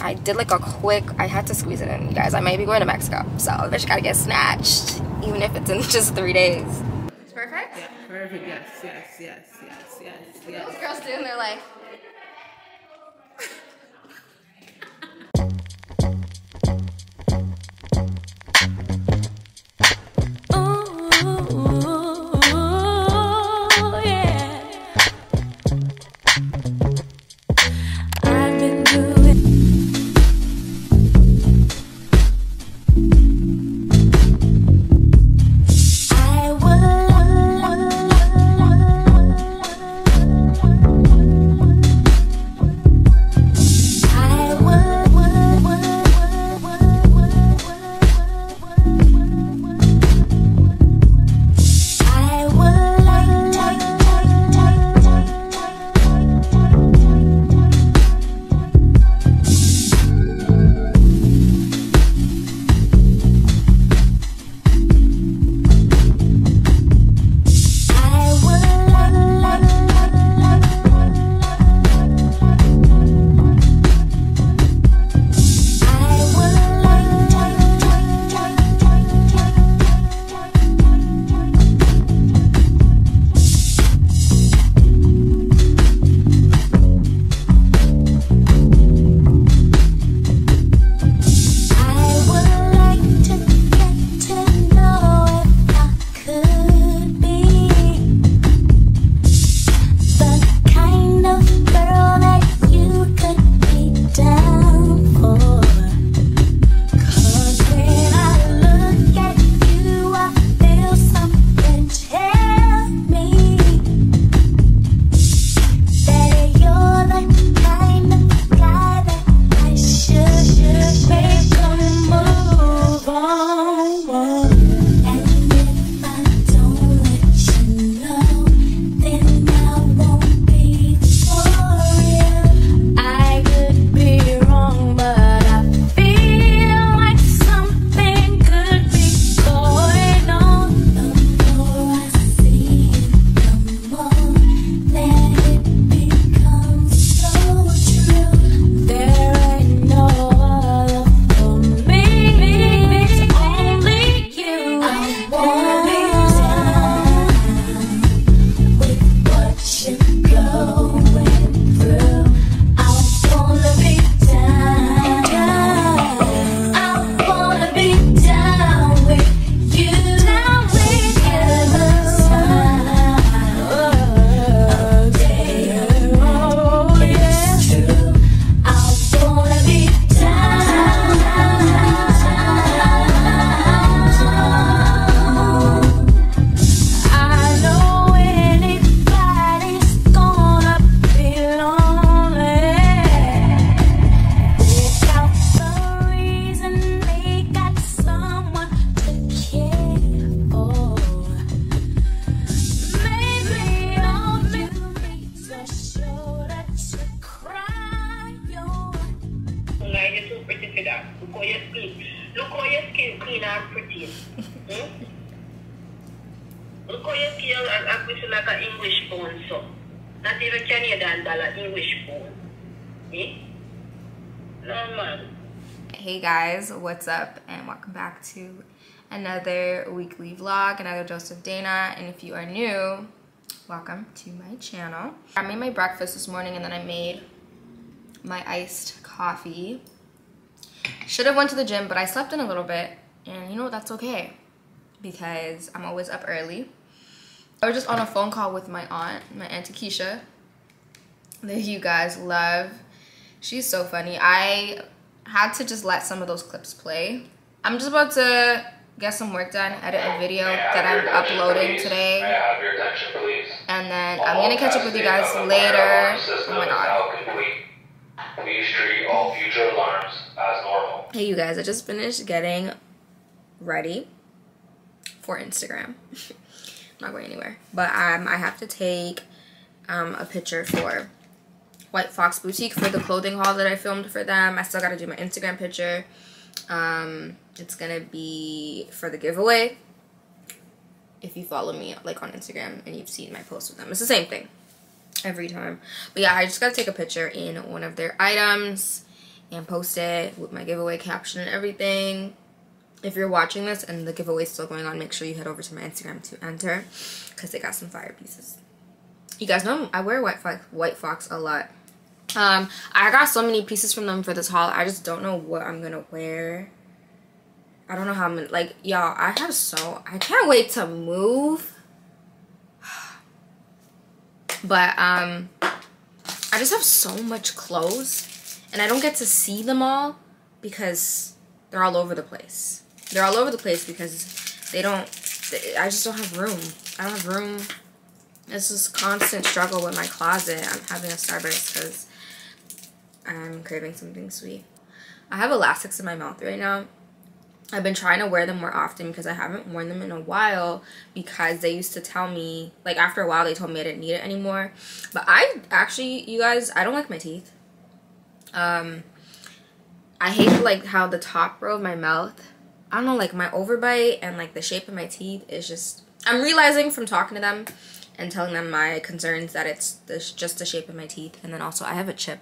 I did like a quick, I had to squeeze it in, you guys. I might be going to Mexico, so I just gotta get snatched, even if it's in just 3 days. It's perfect? Yeah, perfect, yes. Those girls do, and they're like... Hey guys, what's up, and welcome back to another weekly vlog, another dose of Dana. And if you are new, welcome to my channel. I made my breakfast this morning, and then I made my iced coffee. Should have went to the gym, but I slept in a little bit, and you know, that's okay because I'm always up early. I was just on a phone call with my aunt, my Auntie Keisha, that you guys love. She's so funny. I had to just let some of those clips play. I'm just about to get some work done, edit a video that I'm uploading today. And then I'm gonna catch up with you guys later. Oh my god. Please treat all future alarms as normal. Hey you guys, I just finished getting ready for Instagram. I'm not going anywhere. But I have to take a picture for White Fox Boutique for the clothing haul that I filmed for them. I still gotta do my Instagram picture. It's gonna be for the giveaway. If you follow me like on Instagram and you've seen my posts with them, it's the same thing every time. But yeah, I just gotta take a picture in one of their items and post it with my giveaway caption and everything. If you're watching this and the giveaway is still going on, make sure you head over to my Instagram to enter, because they got some fire pieces. You guys know I wear White Fox a lot. I got so many pieces from them for this haul. I just don't know what I'm gonna wear. I don't know how I'm gonna, like, y'all, I can't wait to move. But I just have so much clothes, and I don't get to see them all because they're all over the place. They're all over the place because they don't, I just don't have room. I don't have room. It's this constant struggle with my closet. I'm having a Starburst because I'm craving something sweet. I have elastics in my mouth right now. I've been trying to wear them more often because I haven't worn them in a while, because they used to tell me, like, after a while they told me I didn't need it anymore. But I actually, you guys, I don't like my teeth. I hate, like, how the top row of my mouth, I don't know, like, my overbite and, like, the shape of my teeth is just, I'm realizing from talking to them and telling them my concerns that it's just the shape of my teeth. And then also I have a chip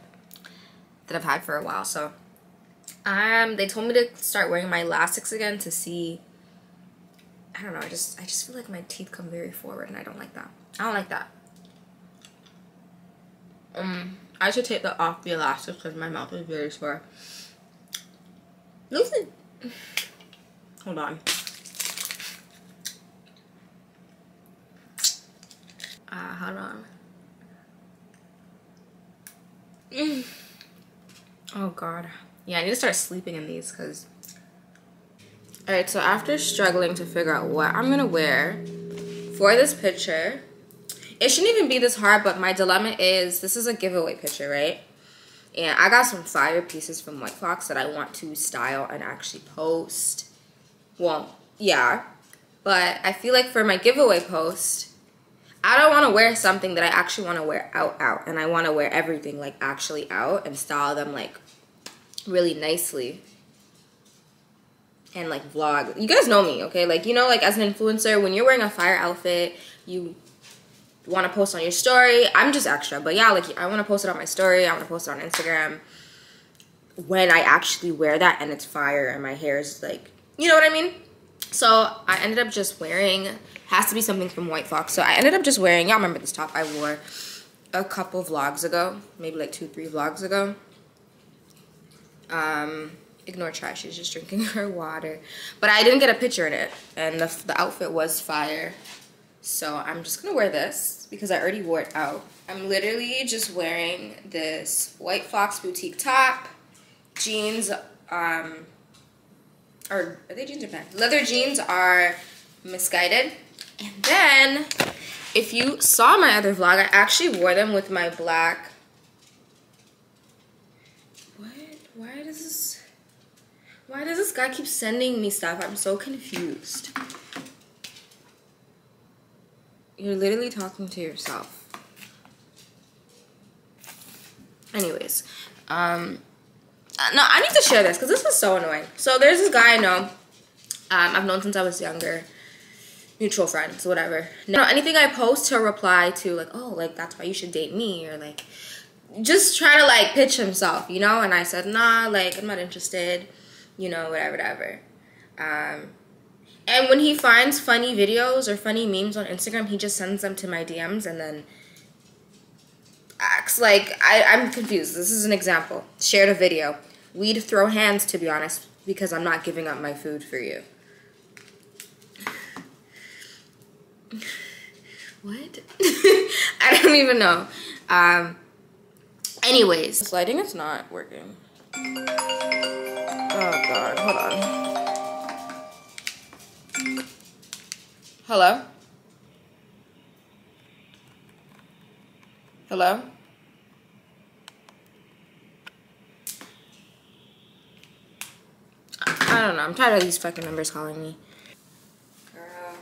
that I've had for a while, so. They told me to start wearing my elastics again to see, I don't know, I just feel like my teeth come very forward, and I don't like that. I should take off the elastics because my mouth is very sore. Listen. Hold on. Hold on. Oh, God. Yeah, I need to start sleeping in these because... Alright, so after struggling to figure out what I'm going to wear for this picture... It shouldn't even be this hard, but my dilemma is... This is a giveaway picture, right? And I got some fire pieces from White Fox that I want to style and actually post. Well, yeah. But I feel like for my giveaway post... I don't want to wear something that I actually want to wear out. And I want to wear everything, like, actually out and style them, like... really nicely and like vlog. You guys know me, okay? Like, you know, like, as an influencer, when you're wearing a fire outfit, you want to post on your story. I'm just extra, but yeah, like, I want to post it on my story, I want to post it on Instagram when I actually wear that and it's fire and my hair is, like, you know what I mean? So I ended up just wearing, has to be something from White Fox, so I ended up just wearing, y'all remember this top I wore a couple vlogs ago, maybe like 2-3 vlogs ago. Ignore Chai, she's just drinking her water. But I didn't get a picture in it, and the outfit was fire. So I'm just gonna wear this because I already wore it out. I'm literally just wearing this White Fox Boutique top, jeans, or are they jeans or pants? Leather jeans are misguided. And then, if you saw my other vlog, I actually wore them with my black. Why does this guy keep sending me stuff? I'm so confused. You're literally talking to yourself. Anyways, no, I need to share this because this was so annoying. So there's this guy I know. I've known since I was younger. Mutual friends, whatever. Now anything I post, he'll reply to, like, oh, like, that's why you should date me, or like, just try to, like, pitch himself, you know? And I said, nah, like, I'm not interested, you know, whatever. And when he finds funny videos or funny memes on Instagram, he just sends them to my DMs and then acts like, I'm confused. This is an example. Shared a video. We'd throw hands, to be honest, because I'm not giving up my food for you. What? I don't even know. Anyways, this lighting is not working. Oh God, hold on. Hello? Hello? I don't know, I'm tired of these fucking numbers calling me. Girl,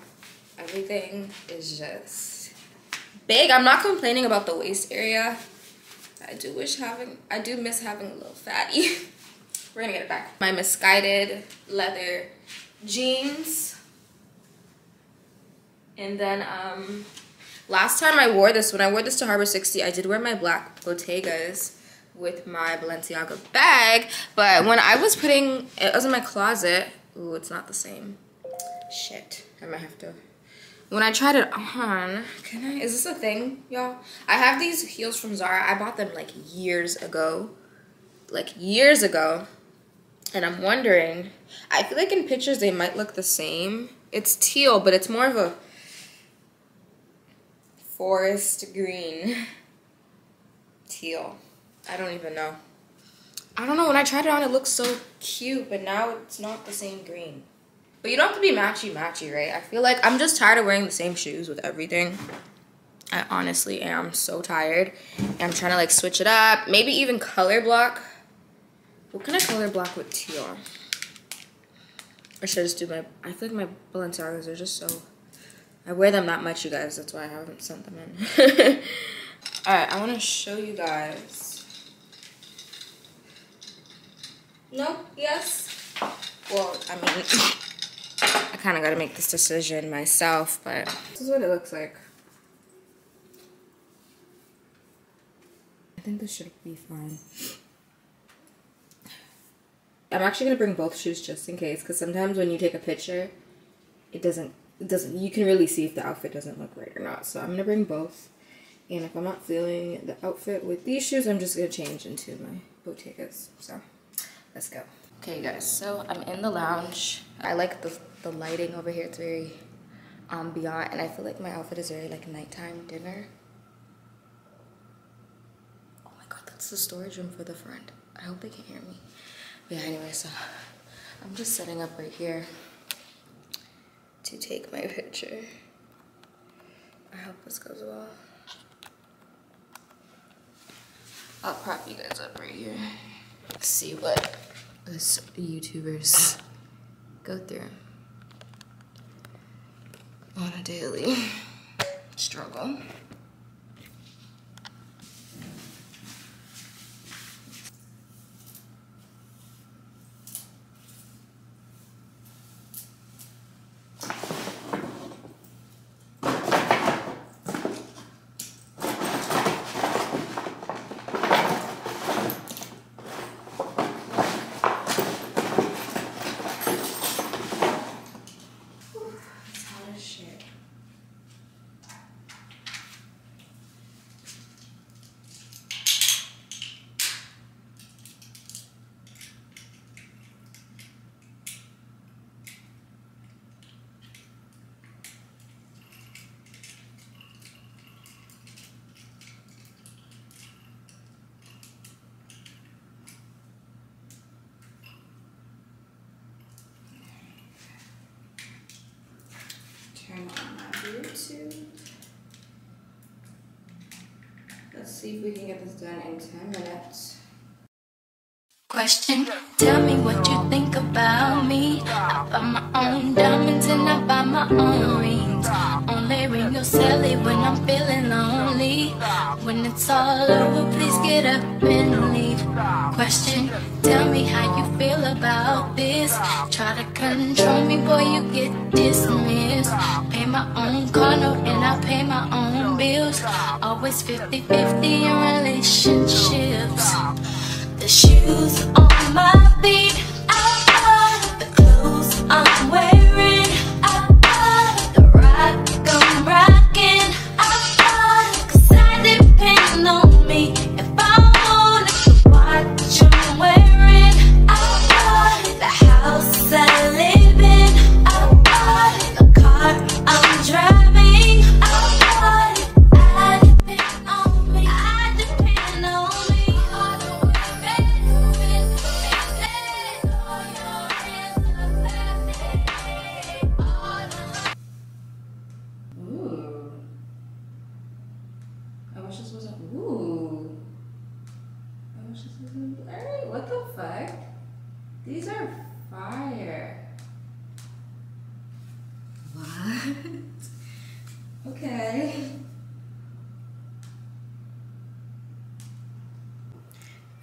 everything is just big. I'm not complaining about the waist area. I do miss having a little fatty. We're gonna get it back. My misguided leather jeans. And then last time I wore this, when I wore this to Harbor 60, I did wear my black Bottegas with my Balenciaga bag, but when I was putting it was in my closet. Ooh, it's not the same. Shit. I might have to. When I tried it on, can I? Is this a thing, y'all? I have these heels from Zara. I bought them like years ago. And I'm wondering, I feel like in pictures they might look the same. It's teal, but it's more of a forest green teal. I don't even know. I don't know, when I tried it on it looked so cute, but now it's not the same green. But you don't have to be matchy-matchy, right? I feel like I'm just tired of wearing the same shoes with everything. I honestly am so tired. And I'm trying to like switch it up, maybe even color block. What can I color block with teal? Or should I just do my, I feel like my Balenciagas are just so, I wear them that much, you guys. That's why I haven't sent them in. All right, I want to show you guys. No, yes. Well, I mean, I kind of got to make this decision myself, but this is what it looks like. I think this should be fine. I'm actually going to bring both shoes just in case, because sometimes when you take a picture, it doesn't, you can really see if the outfit doesn't look right or not. So I'm going to bring both. And if I'm not feeling the outfit with these shoes, I'm just going to change into my Bottegas. So let's go. Okay, guys, so I'm in the lounge. I like the lighting over here. It's very ambient, and I feel like my outfit is very like nighttime dinner. Oh my god, that's the storage room for the front. I hope they can hear me. But yeah, anyway, so I'm just setting up right here to take my picture. I hope this goes well. I'll prop you guys up right here. Let's see what us YouTubers go through on a daily struggle. Let's see if we can get this done in 10 minutes. Question, tell me what you think about me. I buy my own diamonds and I buy my own rings. Only ring your silly when I'm feeling lonely. When it's all over, please get up and leave. Question, tell me how you feel about this. Try to control me, boy, you get dismissed. Pay my own car note and I pay my own bills. Always 50-50 in relationships. The shoes on my feet, I buy the clothes I'm wearing, I buy the rock I'm rocking, I buy 'cause I depend on me. If I wanted to watch I'm wearing, I buy the house I live in, I buy the car I'm driving, I depend on me. I depend on me. Ooh. I wish this wasn't. Alright, what the fuck? These are fire. What? Okay.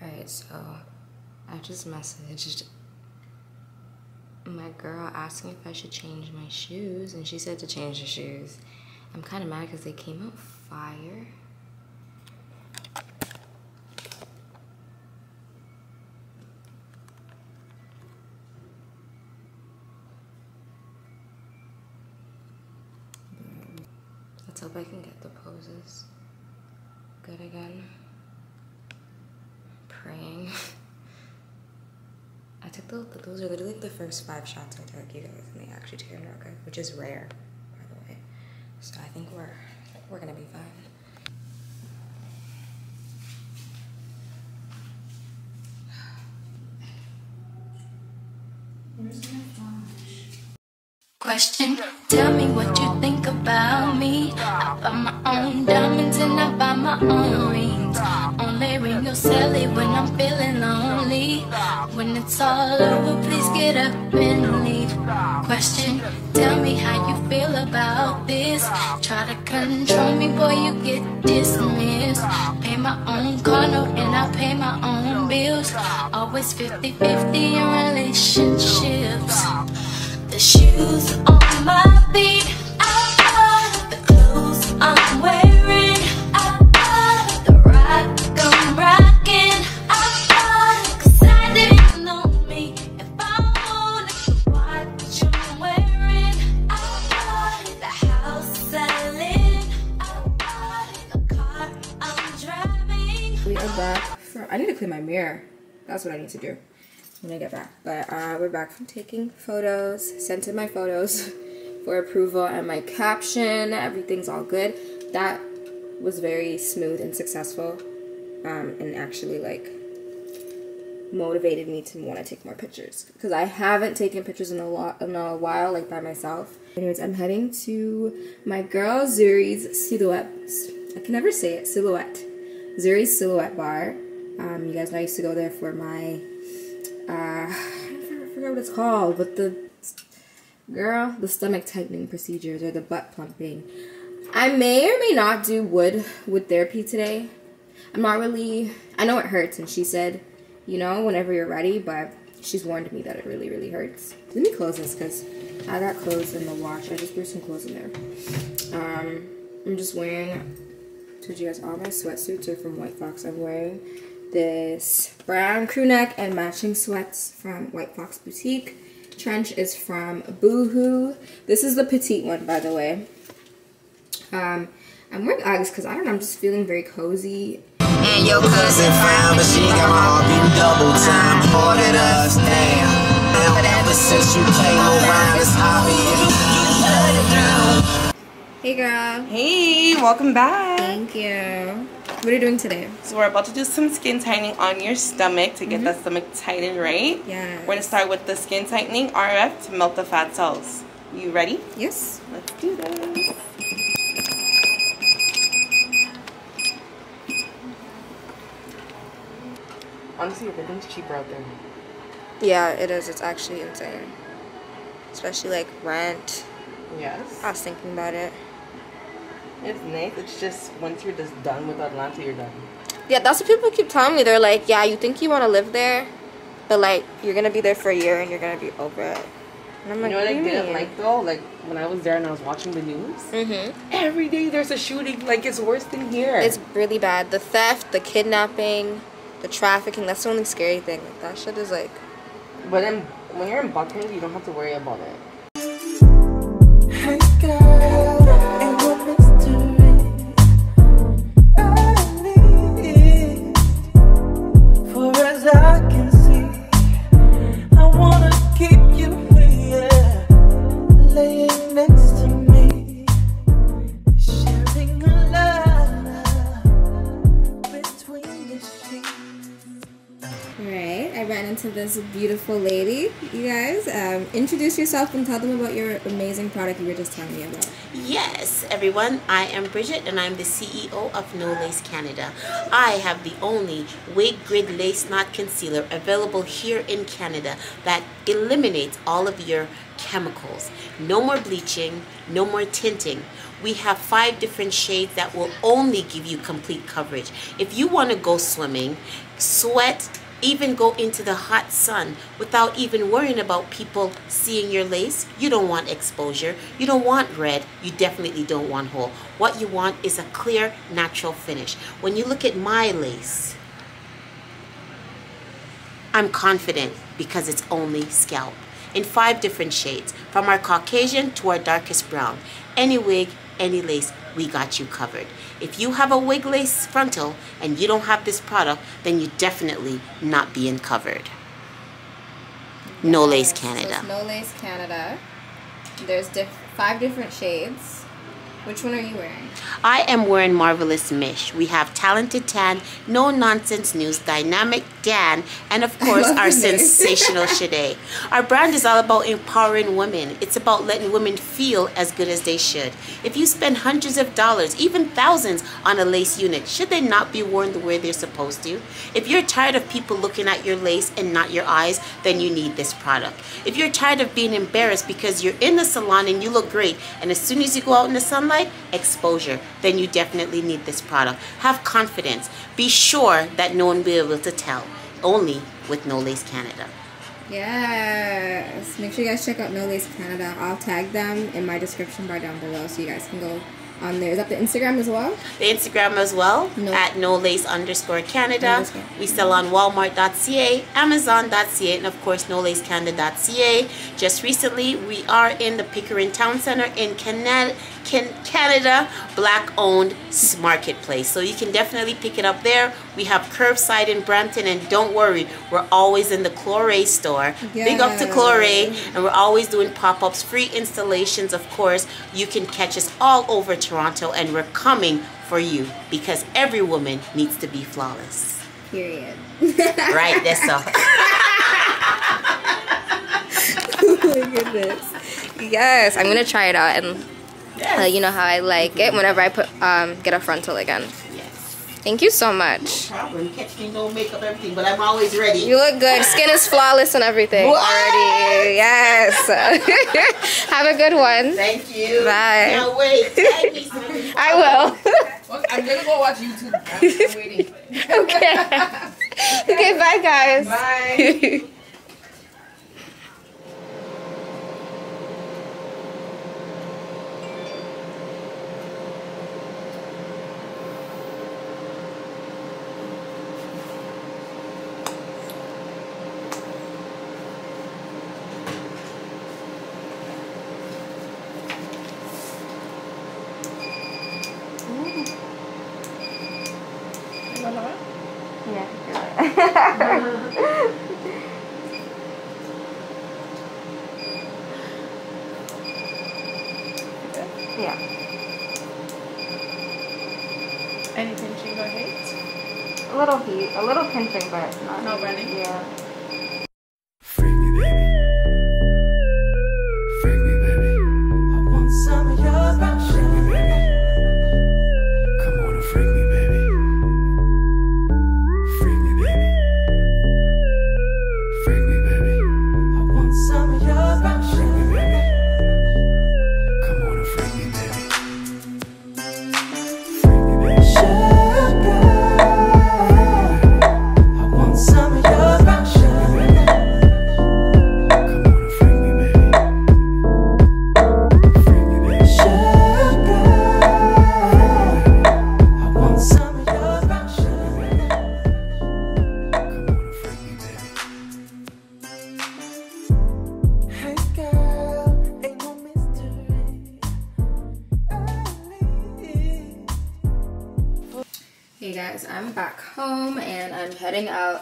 Alright, so I just messaged my girl asking if I should change my shoes, and she said to change the shoes. I'm kind of mad because they came out fire. Let's hope I can get the poses good again. Praying. I took those are literally the first 5 shots I took, you guys, and they actually turned out good, which is rare, by the way. So I think we're gonna be fine. Question, tell me what you think about me. I buy my own diamonds and I buy my own rings. Only ring your celly when I'm feeling lonely. When it's all over, please get up and leave. Question, tell me how you feel about this. Try to control me, boy, you get dismissed. Pay my own car note and I pay my own bills. Always 50-50 in relationships. The shoes on my feet, I love the clothes I'm wearing, I love the rock I'm rocking, I love, cause I didn't know me, if I wanted what you're wearing, I love the house I live, I love the car I'm driving. We are back from, I need to clean my mirror, that's what I need to do when I get back, but we're back from taking photos, sent in my photos for approval and my caption, everything's all good. That was very smooth and successful, and actually like motivated me to want to take more pictures, because I haven't taken pictures in a while, like by myself. Anyways, I'm heading to my girl Zuri's Silhouette, I can never say it, Silhouette, Zuri's Silhouette Bar. You guys know I used to go there for my I forgot what it's called, but the stomach tightening procedures or the butt plumping. I may or may not do wood therapy today. I'm not really, I know it hurts, and she said, you know, whenever you're ready, but she's warned me that it really, really hurts. Let me close this because I got clothes in the wash. I just threw some clothes in there. I'm just wearing, told you guys all my sweatsuits are from White Fox. I'm wearing this brown crew neck and matching sweats from White Fox Boutique. Trench is from Boohoo. This is the petite one, by the way. I'm wearing Uggs because I don't know, I'm just feeling very cozy. And your cousin found, but she got all beat double time. Ordered us down. And ever since you came around, it's obvious. Hey, girl. Hey, welcome back. Thank you. What are you doing today? So we're about to do some skin tightening on your stomach to get that stomach tightened, right? Yeah. We're going to start with the skin tightening RF to melt the fat cells. You ready? Yes. Let's do this. Honestly, everything's cheaper out there. Yeah, it is. It's actually insane. Especially like rent. Yes. I was thinking about it. It's nice. It's just once you're just done with Atlanta, you're done. Yeah, that's what people keep telling me. They're like, yeah, you think you want to live there, but like you're gonna be there for a year and you're gonna be over it. And I'm like, you know what I didn't like though? Like when I was there and I was watching the news, every day there's a shooting. Like it's worse than here. It's really bad. The theft, the kidnapping, the trafficking. That's the only scary thing. Like, that shit is like. But then when you're in Buckland, you don't have to worry about it. Hey girl. This beautiful lady, you guys. Introduce yourself and tell them about your amazing product you were just telling me about. Yes, everyone. I am Bridget and I'm the CEO of No Lace Canada. I have the only wig grid lace knot concealer available here in Canada that eliminates all of your chemicals. No more bleaching, no more tinting. We have 5 different shades that will only give you complete coverage. If you want to go swimming, sweat, even go into the hot sun without even worrying about people seeing your lace. You don't want exposure. You don't want red. You definitely don't want hole. What you want is a clear, natural finish. When you look at my lace, I'm confident because it's only scalp. In 5 different shades, from our Caucasian to our darkest brown. Any wig, any lace, we got you covered. If you have a wig lace frontal and you don't have this product, then you're definitely not being covered. No Lace Canada. So No Lace Canada. There's five different shades. Which one are you wearing? I am wearing Marvelous Mish. We have Talented Tan, No Nonsense News, Dynamic Dan, and of course our Sensational Shade. Our brand is all about empowering women. It's about letting women feel as good as they should. If you spend hundreds of dollars, even thousands, on a lace unit, should they not be worn the way they're supposed to? If you're tired of people looking at your lace and not your eyes, then you need this product. If you're tired of being embarrassed because you're in the salon and you look great, and as soon as you go out in the sunlight, exposure, then you definitely need this product. Have confidence. Be sure that no one will be able to tell. Only with No Lace Canada. Yes. Make sure you guys check out No Lace Canada. I'll tag them in my description bar down below so you guys can go on there. Is that the Instagram as well? The Instagram as well, no. At @NoLace_Canada. We sell on Walmart.ca, Amazon.ca, and of course NoLaceCanada.ca. Just recently, we are in the Pickering Town Center in Canada, Black-owned marketplace. So you can definitely pick it up there. We have curbside in Brampton, and don't worry, we're always in the Chloré store. Yes. Big up to Chloré, and we're always doing pop-ups, free installations. Of course, you can catch us all over Toronto, and we're coming for you because every woman needs to be flawless. Period. Right, that's all. Oh my goodness. Yes, I'm gonna try it out, and you know how I like it whenever I put get a frontal again. Yes. Thank you so much. No problem. Catch me, no makeup, everything, but I'm always ready. You look good. Skin is flawless and everything. What? Already. Yes. Have a good one. Thank you. Bye. Now wait. I will. I'm gonna go watch YouTube. I'm waiting. Okay. Okay. Bye, guys. Bye.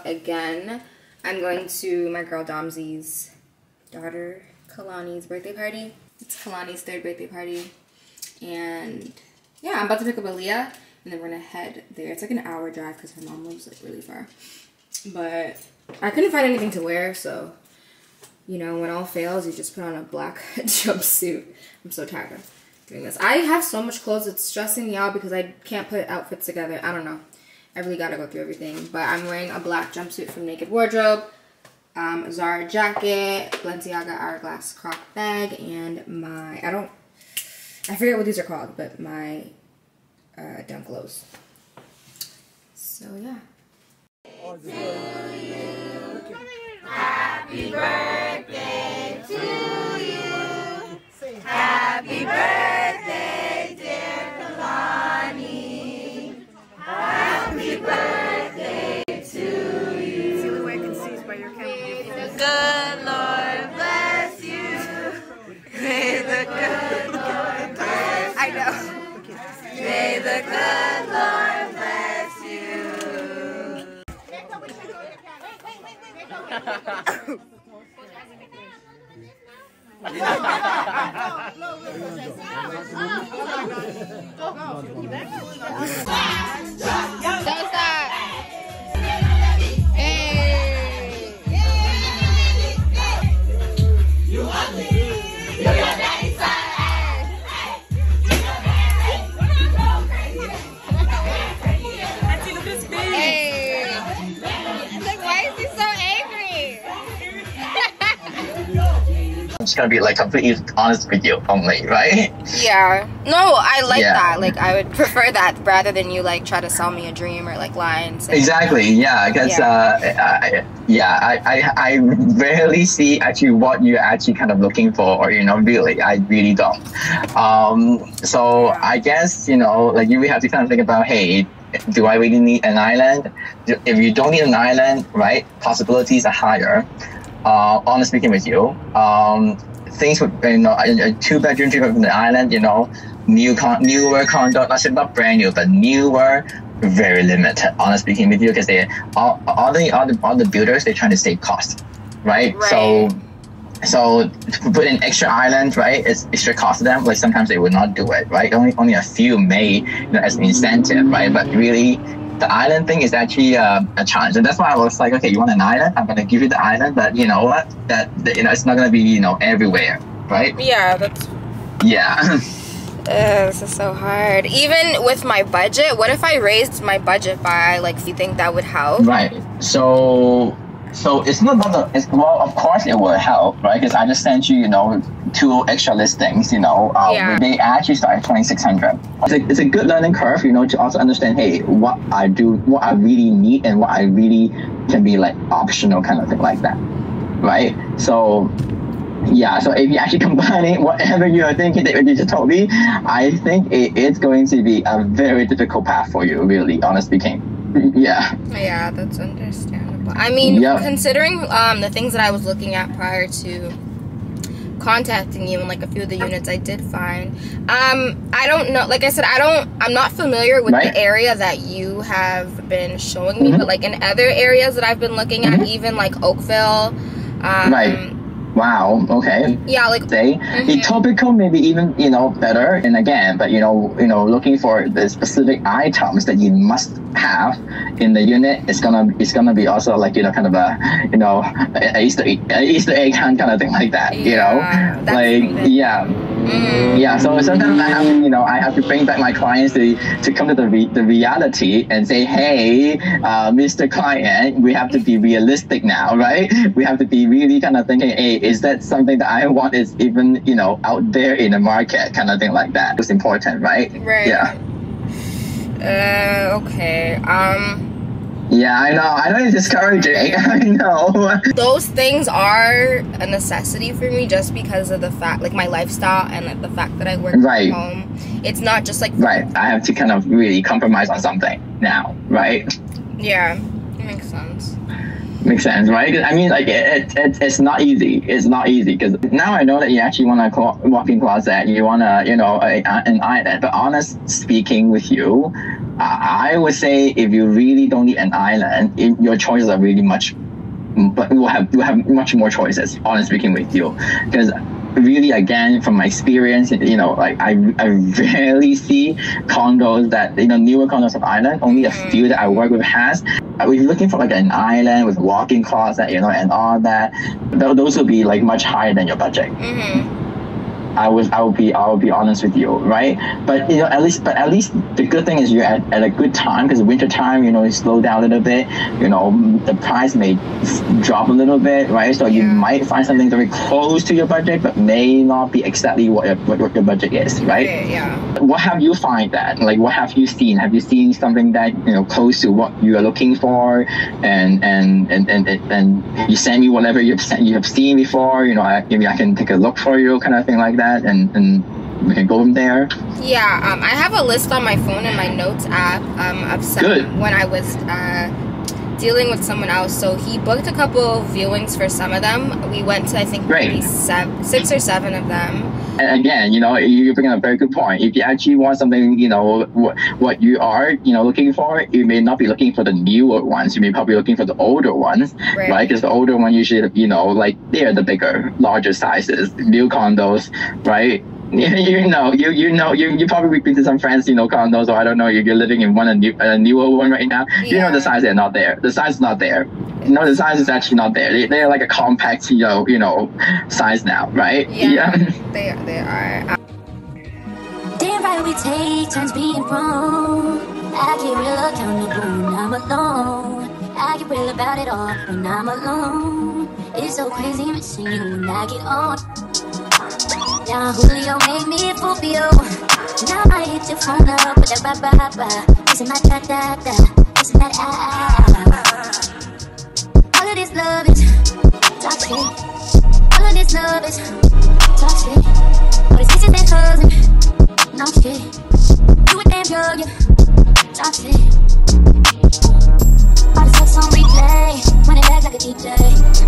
Again, I'm going to my girl Domzy's daughter Kalani's birthday party. It's Kalani's third birthday party, and yeah, I'm about to pick up Aaliyah, and then we're gonna head there. It's like an hour drive because her mom lives like really far, but I couldn't find anything to wear, so you know, when all fails, you just put on a black jumpsuit. I'm so tired of doing this. I have so much clothes, it's stressing me out because I can't put outfits together. I don't know. I really gotta go through everything, but I'm wearing a black jumpsuit from Naked Wardrobe, Zara jacket, Balenciaga hourglass croc bag, and my, I forget what these are called, but my dunk lows. So yeah. To you, happy birthday to you, happy birthday dear Kalani. Happy birthday to you. See the way I can see by your camera. May the good Lord bless you. May the good Lord bless you. I know. the Lord bless you. I'm just gonna be like completely honest with you only, right? Yeah. No, I like that. Like, I would prefer that rather than you like try to sell me a dream or like lie and say. Exactly. Yeah. Because I rarely see actually what you're actually kind of looking for, or you know, really, I really don't. So I guess, you know, like you would have to kind of think about, hey, do I really need an island? If you don't need an island, right? Possibilities are higher. Honestly speaking with you, things would, you know, a 2-bedroom trip on the island, you know, newer condo, not brand new, but newer, very limited. Honestly speaking with you, because they all the builders, they're trying to save cost, right? So to put in extra island, right, it's extra cost to them. Like sometimes they would not do it, right? Only a few may, you know, as an incentive, right? But really, the island thing is actually a challenge, and that's why I was like, okay, you want an island? I'm gonna give you the island, but you know what? It's not gonna be, you know, everywhere, right? Yeah, that's. Yeah. This is so hard. Even with my budget, what if I raised my budget by like? Do you think that would help? Right. So it's not about the. Well, of course it will help, right? Because I just sent you, you know, 2 extra listings, you know, they actually start at 2,600. It's a good learning curve, you know, to also understand, hey, what I do, what I really need, and what I really can be like optional kind of thing like that, right? So, yeah, so if you actually combine it, whatever you are thinking that you just told me, I think it is going to be a very difficult path for you, really, honestly speaking. Yeah. Yeah, that's understandable. I mean, considering the things that I was looking at prior to contacting you and like a few of the units I did find, I don't know, like I said, I'm not familiar with the area that you have been showing me, but like in other areas that I've been looking at, even like Oakville, wow. Okay. Yeah, like Etobicoke, maybe even, you know, better. And again, but you know, looking for the specific items that you must have in the unit, it's gonna be also like, you know, kind of a, you know, an Easter egg hunt kind of thing like that. Yeah, you know, like yeah. So sometimes I have to bring back my clients to come to the reality and say, hey, Mr. Client, we have to be realistic now, right? We have to be really kind of thinking, hey, is that something that I want is even, you know, out there in the market kind of thing like that. It's important, right? Right. Yeah. Okay. Yeah, I know. I know it's discouraging. I know. Those things are a necessity for me just because of the fact, like my lifestyle and like, the fact that I work from home. It's not just like... Right. I have to kind of really compromise on something now, right? Yeah. It makes sense. Makes sense, right? I mean, like it's not easy. It's not easy because now I know that you actually want a walk-in closet. You want to, you know, an island. But honest speaking with you, I would say if you really don't need an island, your choices are really much. But we'll have much more choices. Honest speaking with you, because really, again, from my experience, you know, like I rarely see condos that, you know, newer condos of island. Only a few that I work with has. We're looking for like an island with walk-in closet, you know, and all that. Those will be like much higher than your budget. I will be honest with you, right? But you know, at least the good thing is you're at a good time, because winter time, you know, you slow down a little bit. You know, the price may drop a little bit, right? So you might find something very close to your budget, but may not be exactly what your budget is, right? Yeah. What have you found that? Like, what have you seen? Have you seen something that, you know, close to what you are looking for? And you send me whatever you have seen before. You know, maybe I can take a look for you, kind of thing like that. And we can go from there. Yeah, I have a list on my phone in my notes app of some when I was dealing with someone else, so he booked a couple of viewings for some of them. We went to, I think, maybe six or seven of them. And again, you know, you bring up a very good point. If you actually want something, you know, what you are, you know, looking for, you may not be looking for the newer ones. You may probably be looking for the older ones, right? Because the older one usually, you know, like they're the bigger, larger sizes, new condos, right? You probably been to some friends, you know, condos, or I don't know, you're living in one, a newer one right now. Yeah. You know, the size they're not there. The size is not there. No, the size is actually not there. They're like a compact, you know, size now, right? Yeah. They are. Damn right, we take turns being wrong. I get real accountable when I'm alone. I get real about it all when I'm alone. It's so crazy missing you when I get old. Now Julio made me a Fubio. Now I hit your phone up with a ba-ba-ba. Isn't my da-da-da, isn't that ah-ah. All of this love is toxic. All of this love is toxic. But it's just that cousin. No shit. You a damn girl, yeah. Toxic. All the sex on replay. Running back like a DJ.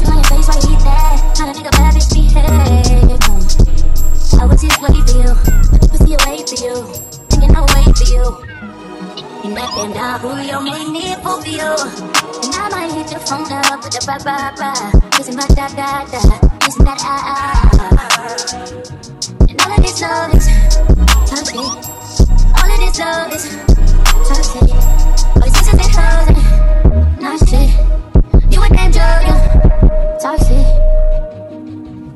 Play your face while you eat that. How the nigga bad bitch behave. I was just waiting for you, but the pussy wait for you, thinking I'll wait for you. And that damn dog Julio made me a fool for you. And I might hit your phone up with a ba-ba-ba. Isn't my da-da-da, isn't that ah-ah. And all of this love is toxic. All of this love is toxic. But it's just a bit frozen, not shit. You a damn joke, toxic,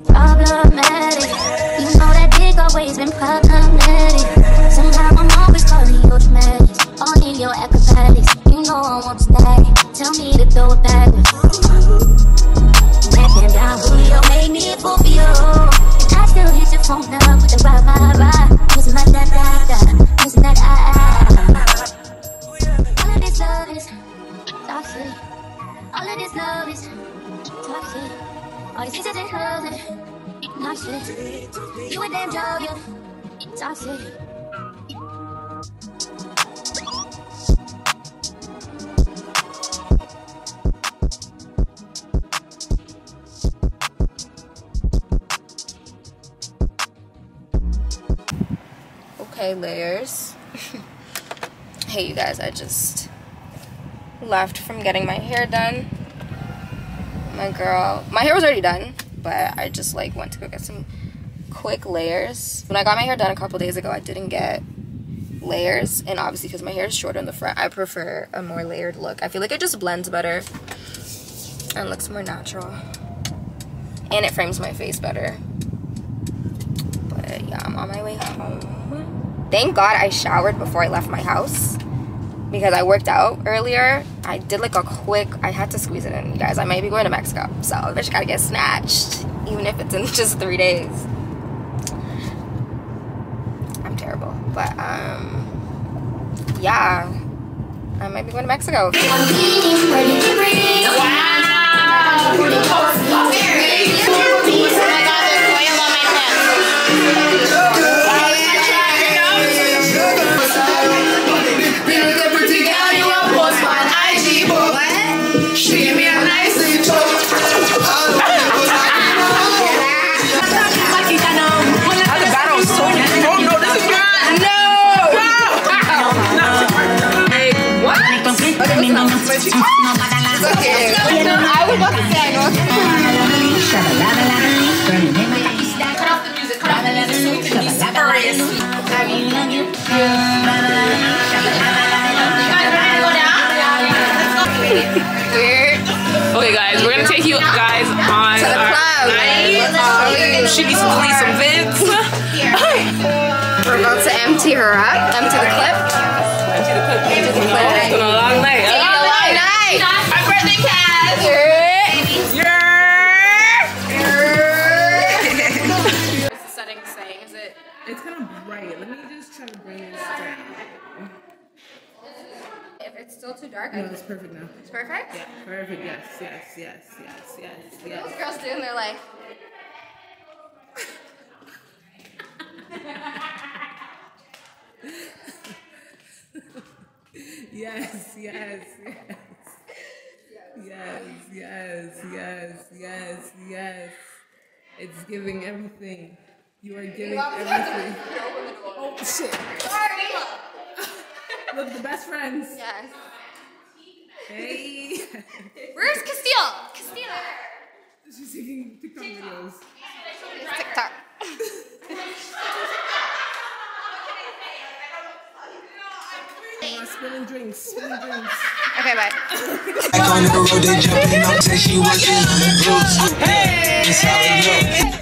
problematic. Always been problematic. Somehow I'm always calling your dramatics, all in your acrobatics. You know I want to stay. Tell me to throw it back. Back and down, Julio made me a fool for you. And I still hit your phone up with the rah rah rah. Using my da da da, using that ah. All of this love is toxic. All of this love is toxic. All these things that they love. No shit. You a damn joke, yeah. Toxic. Okay, layers. Hey, you guys, I just left from getting my hair done. My hair was already done, but I just like went to go get some quick layers. When I got my hair done a couple days ago, I didn't get layers, and obviously because my hair is shorter in the front, I prefer a more layered look. I feel like it just blends better and looks more natural, and it frames my face better. But yeah, I'm on my way home. Thank God I showered before I left my house, because I worked out earlier. I did like a quick, I had to squeeze it in, you guys. I might be going to Mexico, so I just gotta get snatched, even if it's in just 3 days. I'm terrible, but yeah, I might be going to Mexico. Wow. Cut off the music, cut off the music so we can be spurious. I mean, you guys go down? Weird. Okay guys, we're gonna take you guys on to the club, right? She needs to leave some bits. We're about to empty her up. Empty the clip. Empty the clip. Empty the clip. It's been a long night. It's been a long night. My birthday cast. It's kind of bright. Let me just try to bring this down. If it's still too dark, no, it's perfect now. It's perfect? Yeah, perfect. Yes. Those girls do, and they're like. yes. yes. It's giving everything. You are giving everything. Oh, shit. Sorry. Look, the best friends. Yes. Hey. Where's Castiel? Castiel. She's taking TikTok videos. It's TikTok. Spilling drinks, spilling drinks. Okay, bye. Back on the road, they jumping up, say she wasn't on the blues. Hey! It's how it looks.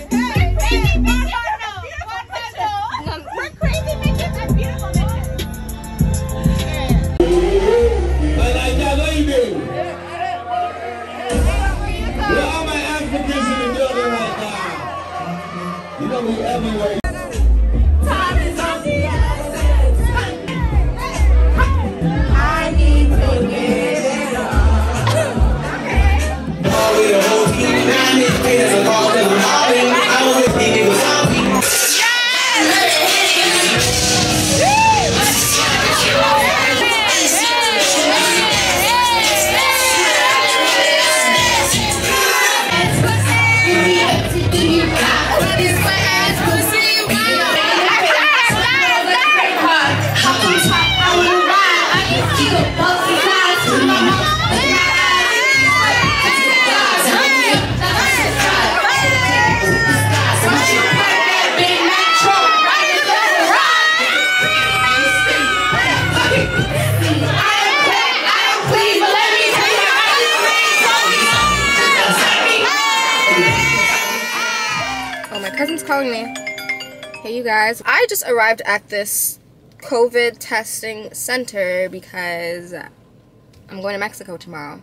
Guys, I just arrived at this COVID testing center because I'm going to Mexico tomorrow.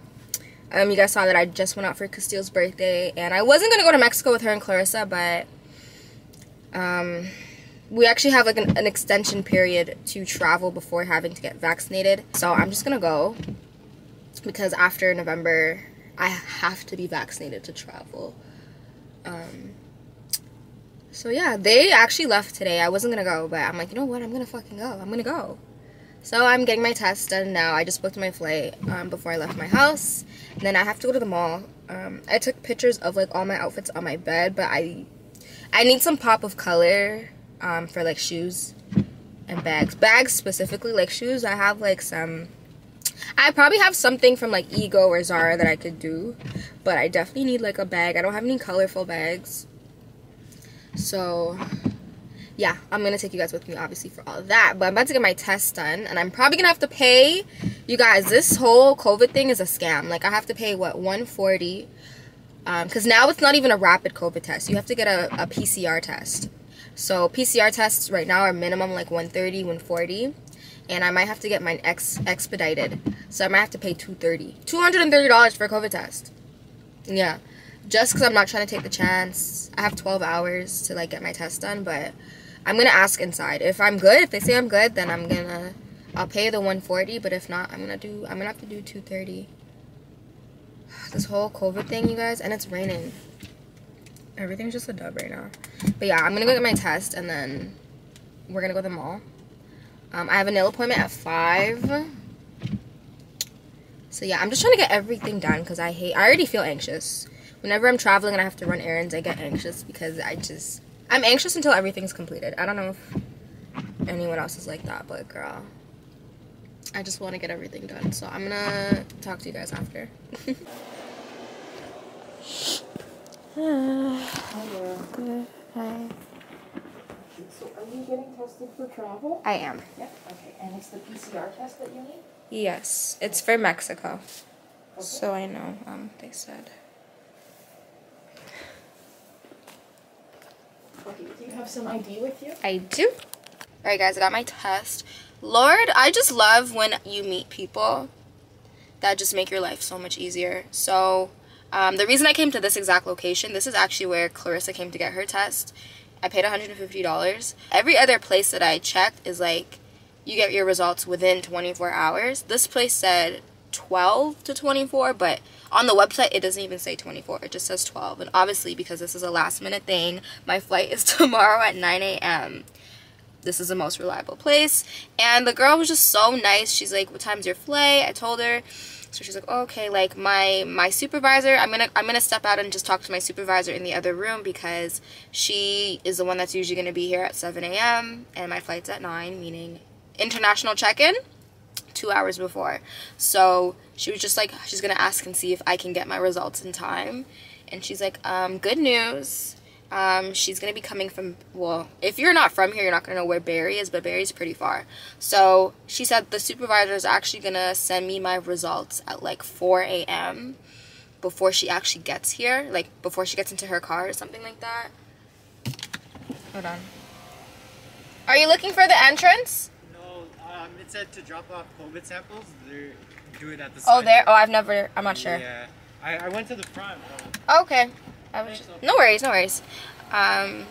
You guys saw that I just went out for Castiel's birthday, and I wasn't gonna go to Mexico with her and Clarissa, but we actually have like an extension period to travel before having to get vaccinated, so I'm just gonna go because after November I have to be vaccinated to travel. So yeah, they actually left today. I wasn't gonna go, but I'm like, you know what? I'm gonna fucking go. I'm gonna go. So I'm getting my test done now. I just booked my flight before I left my house. And then I have to go to the mall. I took pictures of like all my outfits on my bed, but I need some pop of color for like shoes and bags. Bags specifically, like shoes. I have like some. I probably have something from like Ego or Zara that I could do, but I definitely need like a bag. I don't have any colorful bags. So, yeah, I'm going to take you guys with me, obviously, for all that. But I'm about to get my test done, and I'm probably going to have to pay. You guys, this whole COVID thing is a scam. Like, I have to pay, what, $140? Because now it's not even a rapid COVID test. You have to get a PCR test. So, PCR tests right now are minimum, like, $130, $140. And I might have to get mine expedited. So, I might have to pay $230. $230 for a COVID test. Yeah. Just because I'm not trying to take the chance. I have 12 hours to like get my test done, but I'm gonna ask inside. If I'm good, if they say I'm good, then I'll pay the $140, but if not, I'm gonna have to do $230. This whole COVID thing, you guys, and it's raining. Everything's just a dub right now. But yeah, I'm gonna go get my test and then we're gonna go to the mall. I have a nail appointment at 5. So yeah, I'm just trying to get everything done because I already feel anxious. Whenever I'm traveling and I have to run errands, I get anxious because I'm anxious until everything's completed. I don't know if anyone else is like that, but girl, I just want to get everything done. So I'm gonna talk to you guys after. Hello. Hi. So are you getting tested for travel? I am. Yep. Okay. And it's the PCR test that you need? Yes. It's for Mexico. Okay. So I know. They said. Okay, do you have some ID with you? I do. Alright guys, I got my test. Lord, I just love when you meet people that just make your life so much easier. So, the reason I came to this exact location, this is actually where Clarissa came to get her test. I paid $150. Every other place that I checked is like, you get your results within 24 hours. This place said 12 to 24, but on the website it doesn't even say 24, it just says 12. And obviously because this is a last minute thing, my flight is tomorrow at 9 a.m. This is the most reliable place, and the girl was just so nice. She's like, what time's your flight? I told her. So she's like, oh, okay, like my supervisor, I'm gonna step out and just talk to my supervisor in the other room because she is the one that's usually gonna be here at 7 a.m. and my flight's at 9, meaning international check-in 2 hours before. So she was just like, she's gonna ask and see if I can get my results in time. And she's like, good news. She's gonna be coming from, well, if you're not from here, you're not gonna know where Barry is, but Barry's pretty far. So she said the supervisor is actually gonna send me my results at like 4 a.m. before she actually gets here, like before she gets into her car or something like that. Hold on. Are you looking for the entrance? No, it said to drop off COVID samples. They do it at the side. Oh, there? Oh, I'm not sure. Yeah, I went to the front. But... okay. No worries, no worries. But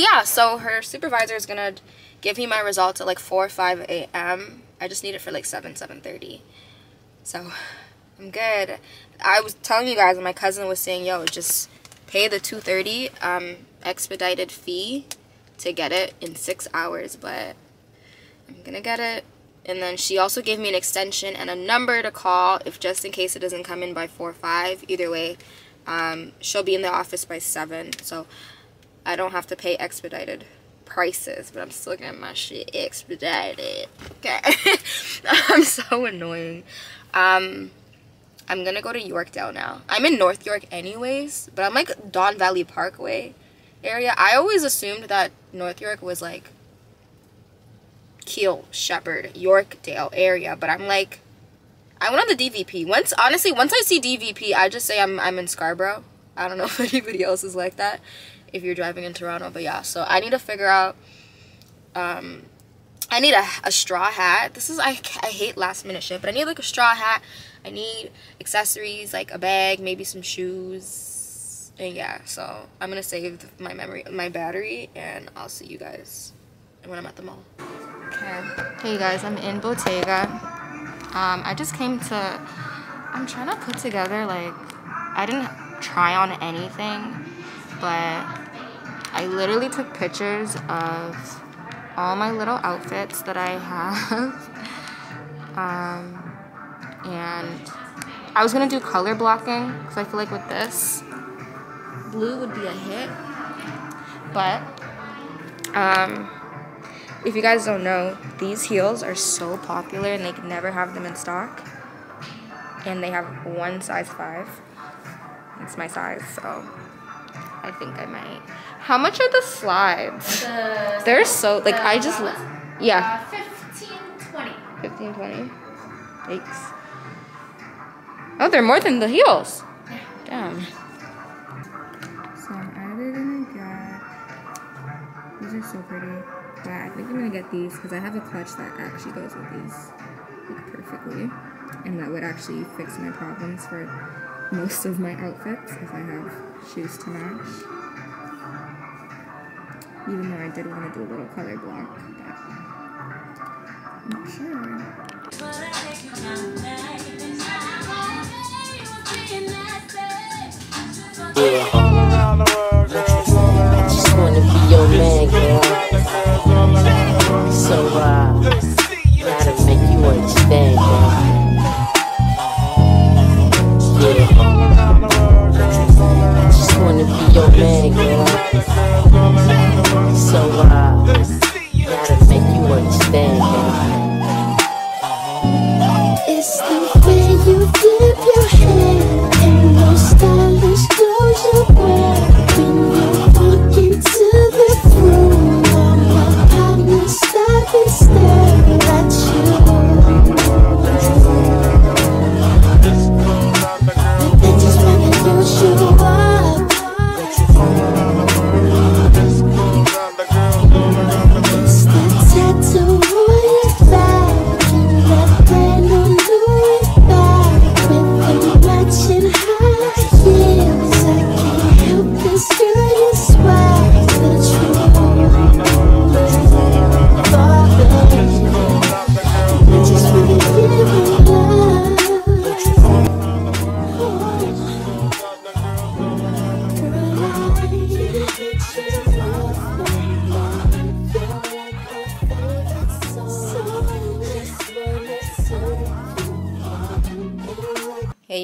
yeah, so her supervisor is gonna give me my results at like 4 or 5 a.m. I just need it for like 7, 7:30. So I'm good. I was telling you guys, and my cousin was saying, yo, just pay the $2.30 expedited fee to get it in 6 hours, but I'm gonna get it. And then she also gave me an extension and a number to call if just in case it doesn't come in by 4 or 5. Either way, she'll be in the office by 7, so I don't have to pay expedited prices, but I'm still getting my shit expedited. Okay. I'm so annoying. I'm gonna go to Yorkdale now. I'm in North York anyways, but I'm like Don Valley Parkway area. I always assumed that North York was like Keel, Shepherd, Yorkdale area, but I'm like, I went on the DVP. Honestly, once I see DVP, I just say I'm in Scarborough. I don't know if anybody else is like that if you're driving in Toronto, but yeah. So I need to figure out, I need a straw hat. This is, I hate last minute shit, but I need like a straw hat. I need accessories, like a bag, maybe some shoes. And yeah, so I'm gonna save my battery, and I'll see you guys when I'm at the mall. Okay. Hey you guys, I'm in Bottega. I just came to, I'm trying to put together, like, I didn't try on anything, but I literally took pictures of all my little outfits that I have, and I was going to do color blocking, because I feel like with this, blue would be a hit, but, if you guys don't know, these heels are so popular and they can never have them in stock. And they have one size 5. It's my size, so I think I might. How much are the slides? They're so, like, I just, yeah. 15.20. 15.20. Yikes. Oh, they're more than the heels. Yeah. Damn. So I'm either gonna get, these are so pretty. But I think I'm gonna get these because I have a clutch that actually goes with these, like, perfectly, and that would actually fix my problems for most of my outfits if I have shoes to match. Even though I did want to do a little color block, but I'm not sure. I just wanna be your man, girl. So, gotta make you understand, girl. Yeah. Just wanna be your man, girl. So, gotta make you understand, girl. It's the way you dip your head in those stylish clothes.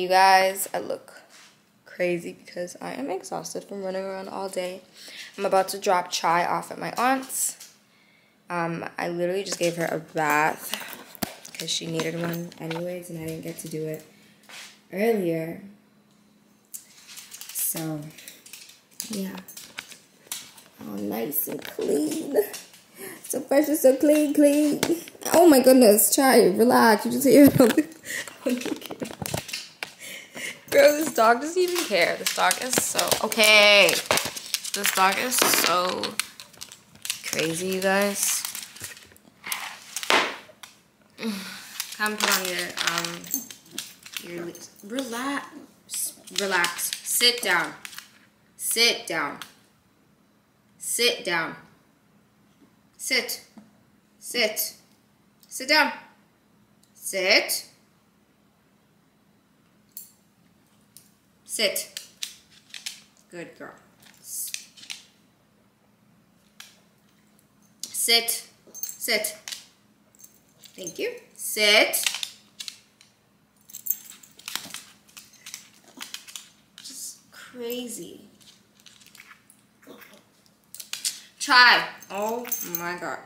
you guys. I look crazy because I am exhausted from running around all day. I'm about to drop Chai off at my aunt's. I literally just gave her a bath because she needed one anyways, and I didn't get to do it earlier. So, yeah. All nice and clean. So fresh and so clean, clean. Oh my goodness, Chai, relax. You just hear it on the camera. Girl, this dog doesn't even care. This dog is so... Okay. This dog is so crazy, you guys. Come put on your leaves. Relax. Relax. Sit down. Sit down. Sit down. Sit. Sit. Sit down. Sit. Sit. Good girl. Sit. Sit. Thank you. Sit. Just crazy. Chai. Oh my god.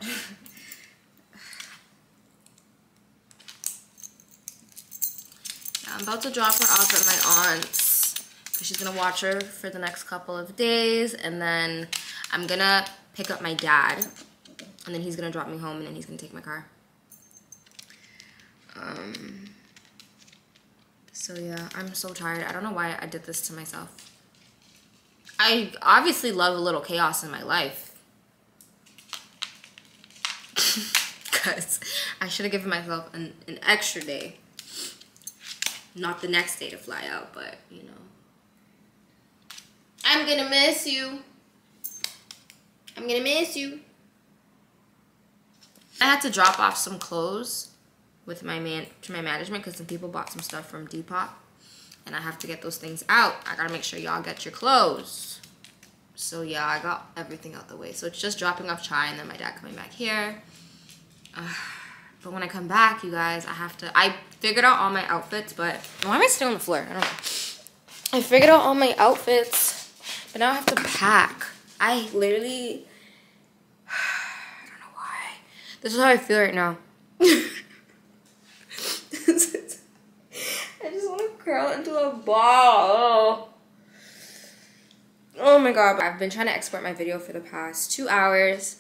I'm about to drop her off at my aunt's. She's going to watch her for the next couple of days. And then I'm going to pick up my dad. And then he's going to drop me home. And then he's going to take my car. So yeah, I'm so tired. I don't know why I did this to myself. I obviously love a little chaos in my life. Because I should have given myself an extra day. Not the next day to fly out, but, you know. I'm going to miss you. I'm going to miss you. I had to drop off some clothes with my man to my management because some people bought some stuff from Depop. And I have to get those things out. I got to make sure y'all get your clothes. So, yeah, I got everything out the way. So, it's just dropping off Chai and then my dad coming back here. But when I come back, you guys, I have to... I figured out all my outfits, but... Why am I sitting on the floor? I don't know. I figured out all my outfits, but now I have to pack. I literally... I don't know why. This is how I feel right now. I just want to curl into a ball. Oh my god. I've been trying to export my video for the past 2 hours.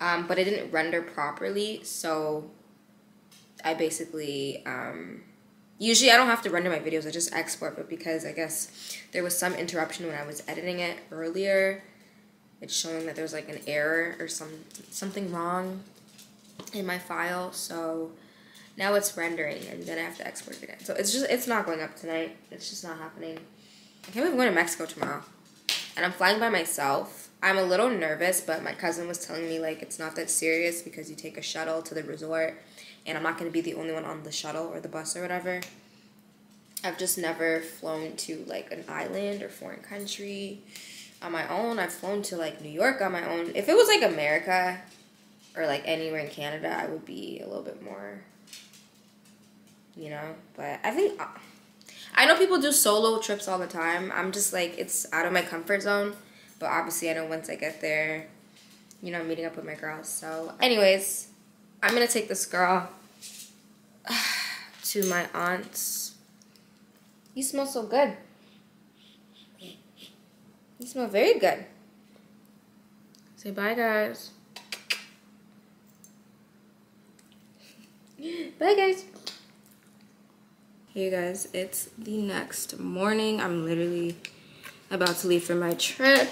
But it didn't render properly, so I basically, usually I don't have to render my videos, I just export, but because I guess there was some interruption when I was editing it earlier, it's showing that there's like an error or something wrong in my file, so now it's rendering, and then I have to export it again. So it's not going up tonight, it's just not happening. I can't believe I'm going to Mexico tomorrow, and I'm flying by myself. I'm a little nervous, but my cousin was telling me, like, it's not that serious because you take a shuttle to the resort, and I'm not going to be the only one on the shuttle or the bus or whatever. I've just never flown to, like, an island or foreign country on my own. I've flown to, like, New York on my own. If it was, like, America or, like, anywhere in Canada, I would be a little bit more, you know. But I think, I know people do solo trips all the time. I'm just, like, it's out of my comfort zone. But obviously, I know once I get there, you know, I'm meeting up with my girls. So, anyways, I'm going to take this girl to my aunt's. You smell so good. You smell very good. Say bye, guys. Bye, guys. Hey, guys, it's the next morning. I'm literally... about to leave for my trip.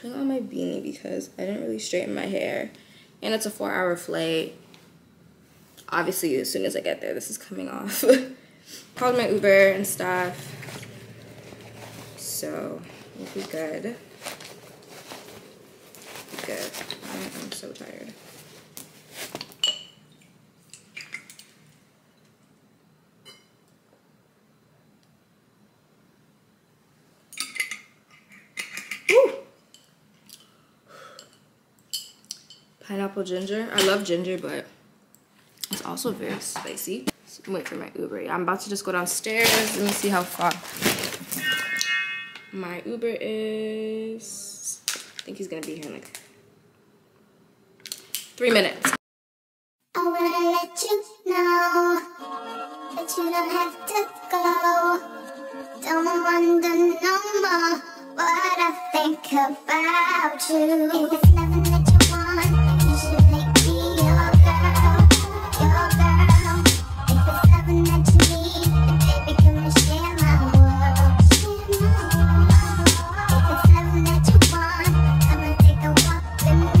Putting on my beanie because I didn't really straighten my hair. And it's a 4-hour flight. Obviously, as soon as I get there, this is coming off. Called my Uber and stuff. So, we'll be good. Be good. I'm so tired. Pineapple ginger. I love ginger, but it's also very spicy. So I'm waiting for my Uber. I'm about to just go downstairs. Let me see how far my Uber is. I think he's gonna be here in like 3 minutes. I wanna let you know that you don't have to go. Don't wonder no more what I think about you. If it's nothing that you want, you should make me your girl, your girl. If it's nothing that you need, then baby, come and share my world. If it's nothing that you want, come and take a walk with me, with me.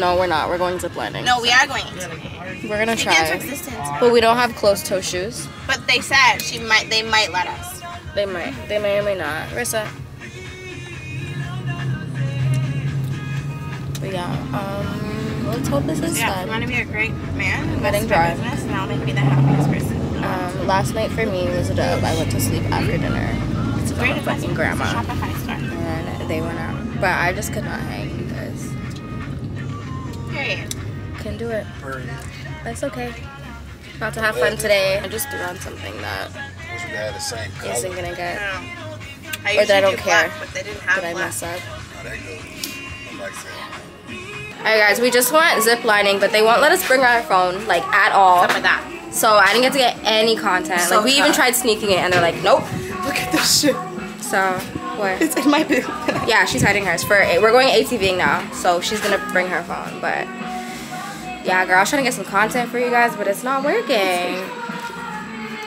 No, we're not. We're going ziplining. No, we are going ziplining. We're gonna try, but we don't have closed-toe shoes. But they said she might. They might let us. They might. They may or may not. Rissa. But yeah. Let's hope this is fun. You want to be a great man. Wedding drive. And I'll make me the happiest person. Last night for me was a dub. I went to sleep after dinner. It's a great fucking grandma. Shop at Five Star. And they went out, but I just could not hang. Can do it. That's okay. About to have fun today. I just threw on something that isn't gonna get, or that I don't care. That I mess up. All right, guys. We just went zip lining, but they won't let us bring our phone like at all. So I didn't get to get any content. Like we even tried sneaking it, and they're like, nope. Look at this shit. So. What? It's in my boot. Yeah, she's hiding hers. We're going ATVing now, so she's gonna bring her phone. But yeah, girl, I was trying to get some content for you guys, but it's not working.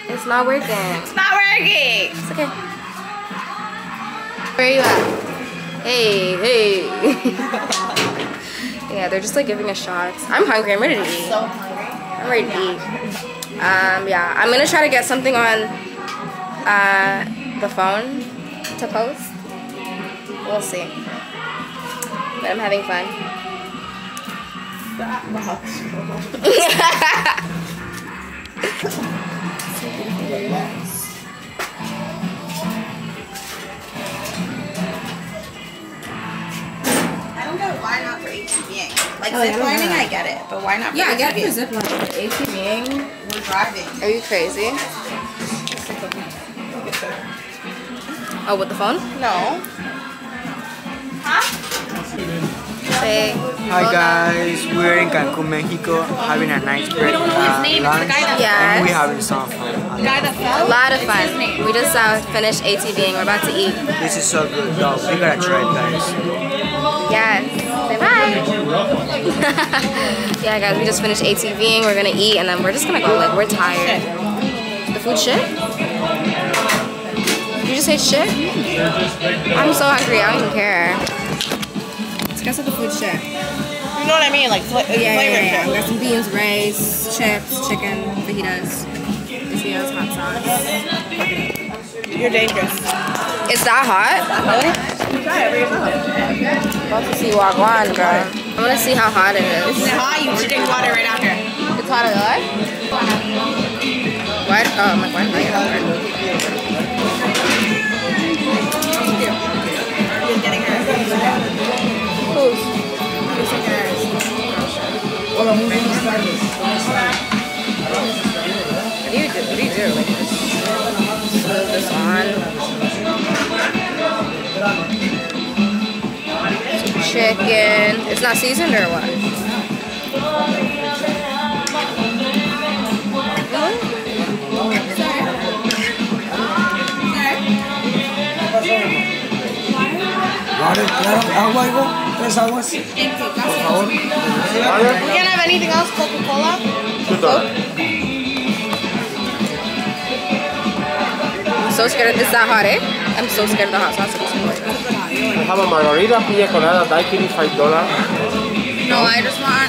It's not working. It's not working. It's okay. Where are you at? Hey. Yeah, they're just like giving us shots. I'm hungry. I'm ready to eat. So hungry. I'm ready to eat. Yeah, I'm gonna try to get something on the phone to post. We'll see. But I'm having fun. I don't know why not for ATVing. Like ziplining, I get it, but why not? Yeah, I get it for ziplining. ATVing, we're driving. Are you crazy? Oh, with the phone? No. Huh? Say. Hi guys, we're in Cancun, Mexico, having a nice break. We don't know his name. It's the guy that fell. We're having some fun. The guy that fell? A lot of fun. We just finished ATVing. We're about to eat. This is so good, though. We gotta try it, guys. Yes. Say bye. Yeah, guys, we just finished ATVing. We're gonna eat, and then we're just gonna go. Like, we're tired. The food shit? You just say shit? I'm so hungry, I don't even care. Let's guess at the food shit. You know what I mean? Like flavor shit. We got some beans, rice, chips, chicken, fajitas, tortillas, hot sauce. You're dangerous. Is that hot? Really? You try it, where you about to see wagwan, girl. I want to see how hot it is. Is it hot? You should drink water right after. It's hot as hell? What? Oh, my God. What do you do? Like, just throw this on. Chicken. It's not seasoned or what? Really? Aguas. Por favor. We can't have anything else. Coca-Cola. I'm so scared of this. That hot, eh? I'm so scared of the hot sauce. I have a margarita, pina colada, daiquiri, $5. No, I just want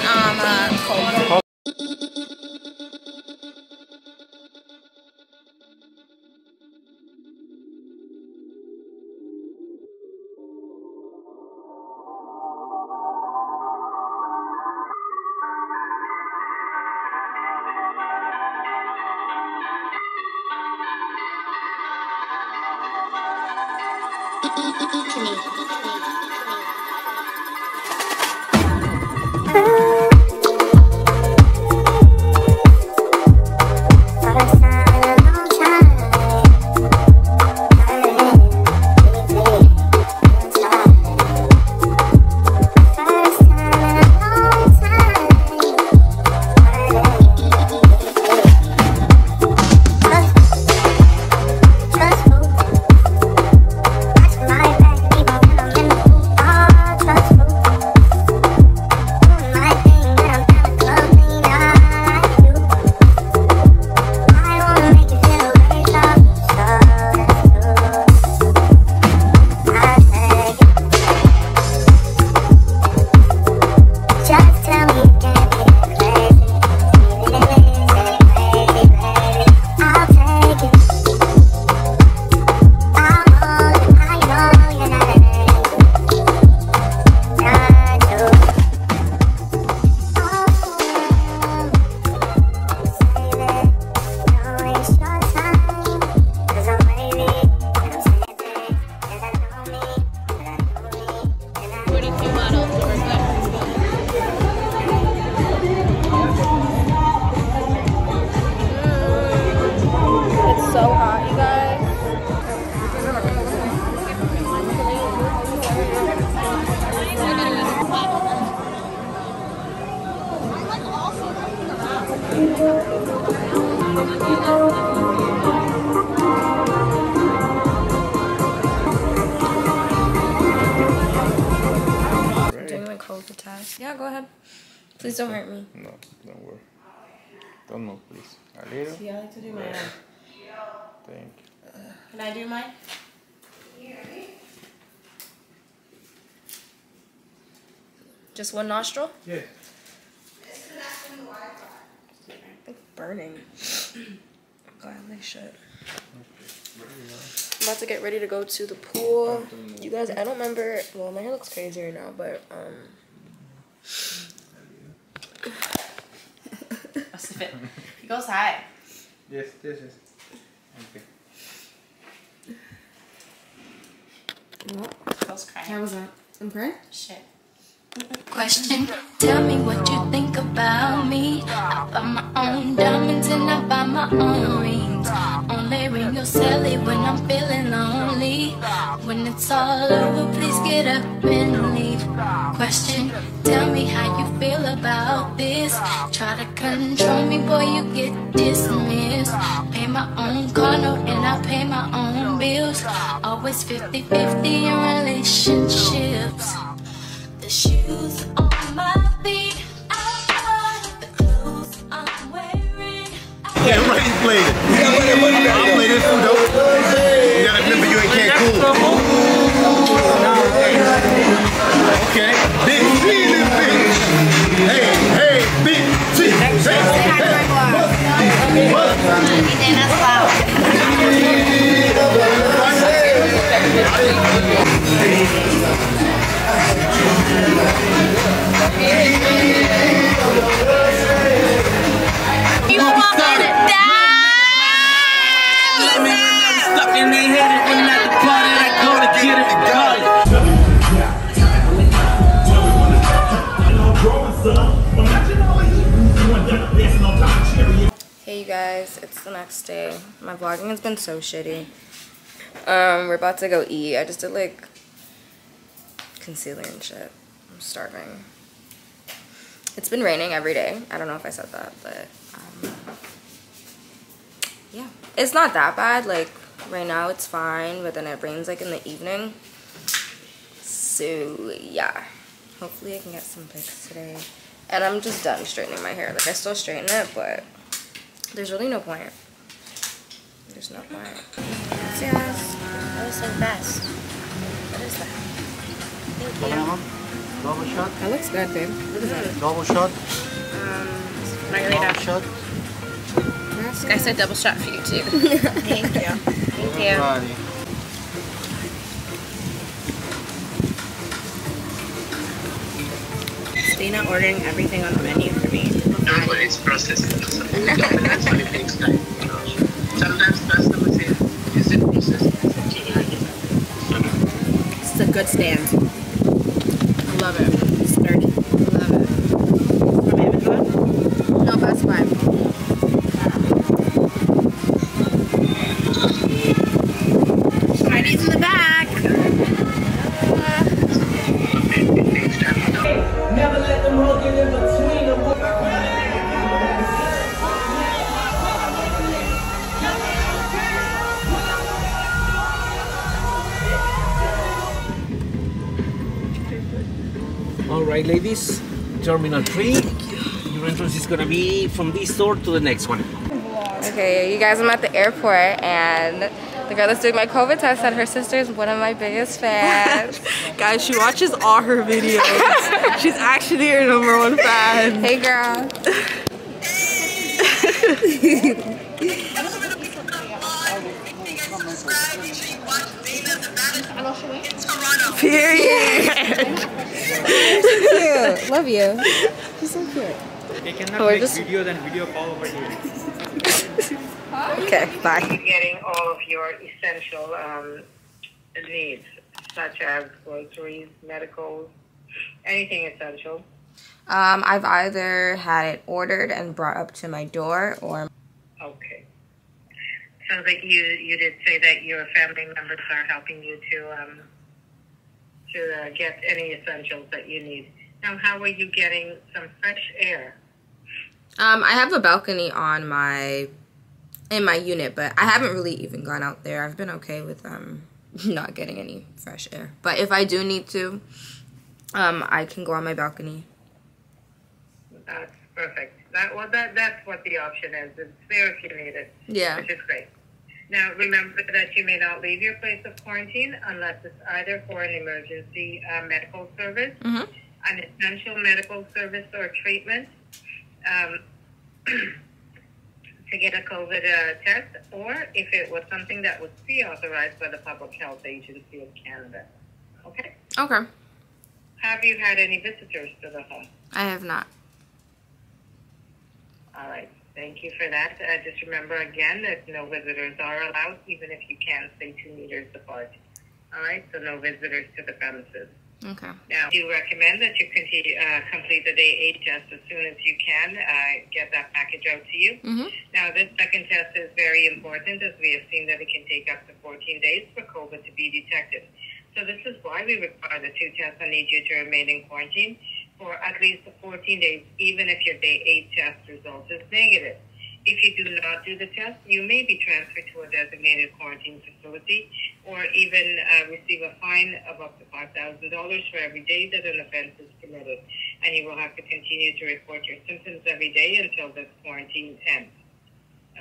Coke. Yeah, go ahead. Please don't hurt me. No, don't worry. Don't move, please. A little. See, I like to do mine. Thank you. Can I do mine? Just one nostril? Yeah. This is actually Wi-Fi. It's burning. God, like shit. I'm about to get ready to go to the pool. You guys, I don't remember. Well, my hair looks crazy right now, but he goes high. Yes. Okay. What? I was crying. How was that? I'm crying? Shit. Question, tell me what you think about me. I buy my own diamonds and I buy my own rings. Only ring your celly when I'm feeling lonely. When it's all over, please get up and leave. Question, tell me how you feel about this. Try to control me, boy, you get dismissed. Pay my own car note and I pay my own bills. Always 50-50 in relationships. The shoes on my feet, I want the clothes I'm wearing. Yeah, right, he's playing. I'm playing this food, though. You gotta remember you in Cancun. Okay. Big T, this bitch. Hey, hey, Big T. Hey, hey, hey, hey, you want me to die? Let me remember stuck in their head and when at the party I go to get it and got it. Hey you guys, it's the next day. My vlogging has been so shitty. We're about to go eat. I just did like concealer and shit. I'm starving. It's been raining every day. I don't know if I said that, but yeah, it's not that bad. Like right now it's fine, but then it rains like in the evening. So yeah, hopefully I can get some pics today. And I'm just done straightening my hair. Like I still straighten it, but there's really no point. There's no point. See guys, that was so fast. What is that? Double shot? That looks good, babe. What is that? Double shot? Margarita. Double shot. I said double shot for you, too. Thank you. Thank you. Everybody. Dana ordering everything on the menu for me. No, but it's processed. That's why it takes time. Sometimes customers say, is it processed? This is a good stand. Love it. It's dirty. Love it. From Amazon? No, that's fine. Chinese in the back. Never let them all get in between them. Alright ladies, Terminal 3, your entrance is gonna be from this door to the next one. Okay, you guys, I'm at the airport and the girl that's doing my COVID test said her sister is one of my biggest fans. Guys, she watches all her videos. She's actually your #1 fan. Hey girl. Period. She's so cute. Love you. She's so cute. They cannot make just videos and video call over here. Okay, bye. Getting all of your essential needs, such as groceries, medicals, anything essential. I've either had it ordered and brought up to my door, or okay. Sounds like you did say that your family members are helping you to get any essentials that you need. Now, how are you getting some fresh air? I have a balcony in my unit, but I haven't really even gone out there. I've been okay with not getting any fresh air. But if I do need to, I can go on my balcony. That's perfect. That's what the option is. It's there if you need it. Yeah. Which is great. Now, remember that you may not leave your place of quarantine unless it's either for an emergency medical service, an essential medical service or treatment, to get a COVID test, or if it was something that was pre-authorized by the Public Health Agency of Canada. Okay? Okay. Have you had any visitors to the home? I have not. All right. Thank you for that. Just remember again that no visitors are allowed, even if you can stay 2 meters apart. All right, so no visitors to the premises. Okay. Now, we recommend that you continue, complete the day 8 test as soon as you can, get that package out to you. Mm-hmm. Now, this second test is very important, as we have seen that it can take up to 14 days for COVID to be detected. So this is why we require the 2 tests and need you to remain in quarantine for at least 14 days, even if your day 8 test result is negative. If you do not do the test, you may be transferred to a designated quarantine facility or even receive a fine of up to $5,000 for every day that an offense is committed. And you will have to continue to report your symptoms every day until this quarantine ends.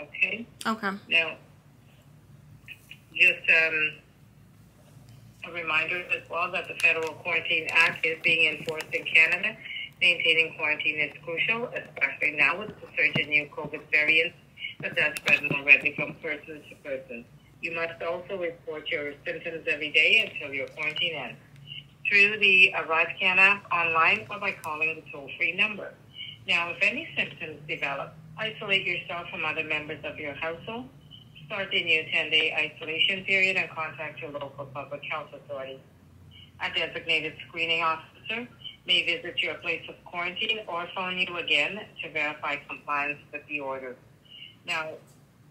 Okay? Okay. Now, just a reminder as well that the Federal Quarantine Act is being enforced in Canada. Maintaining quarantine is crucial, especially now with the surge in new COVID variants that spread more rapidly from person to person. You must also report your symptoms every day until your quarantine ends through the ArriveCAN app online or by calling the toll-free number. Now, if any symptoms develop, isolate yourself from other members of your household, start a new 10-day isolation period, and contact your local public health authority. A designated screening officer may visit your place of quarantine or phone you again to verify compliance with the order. Now,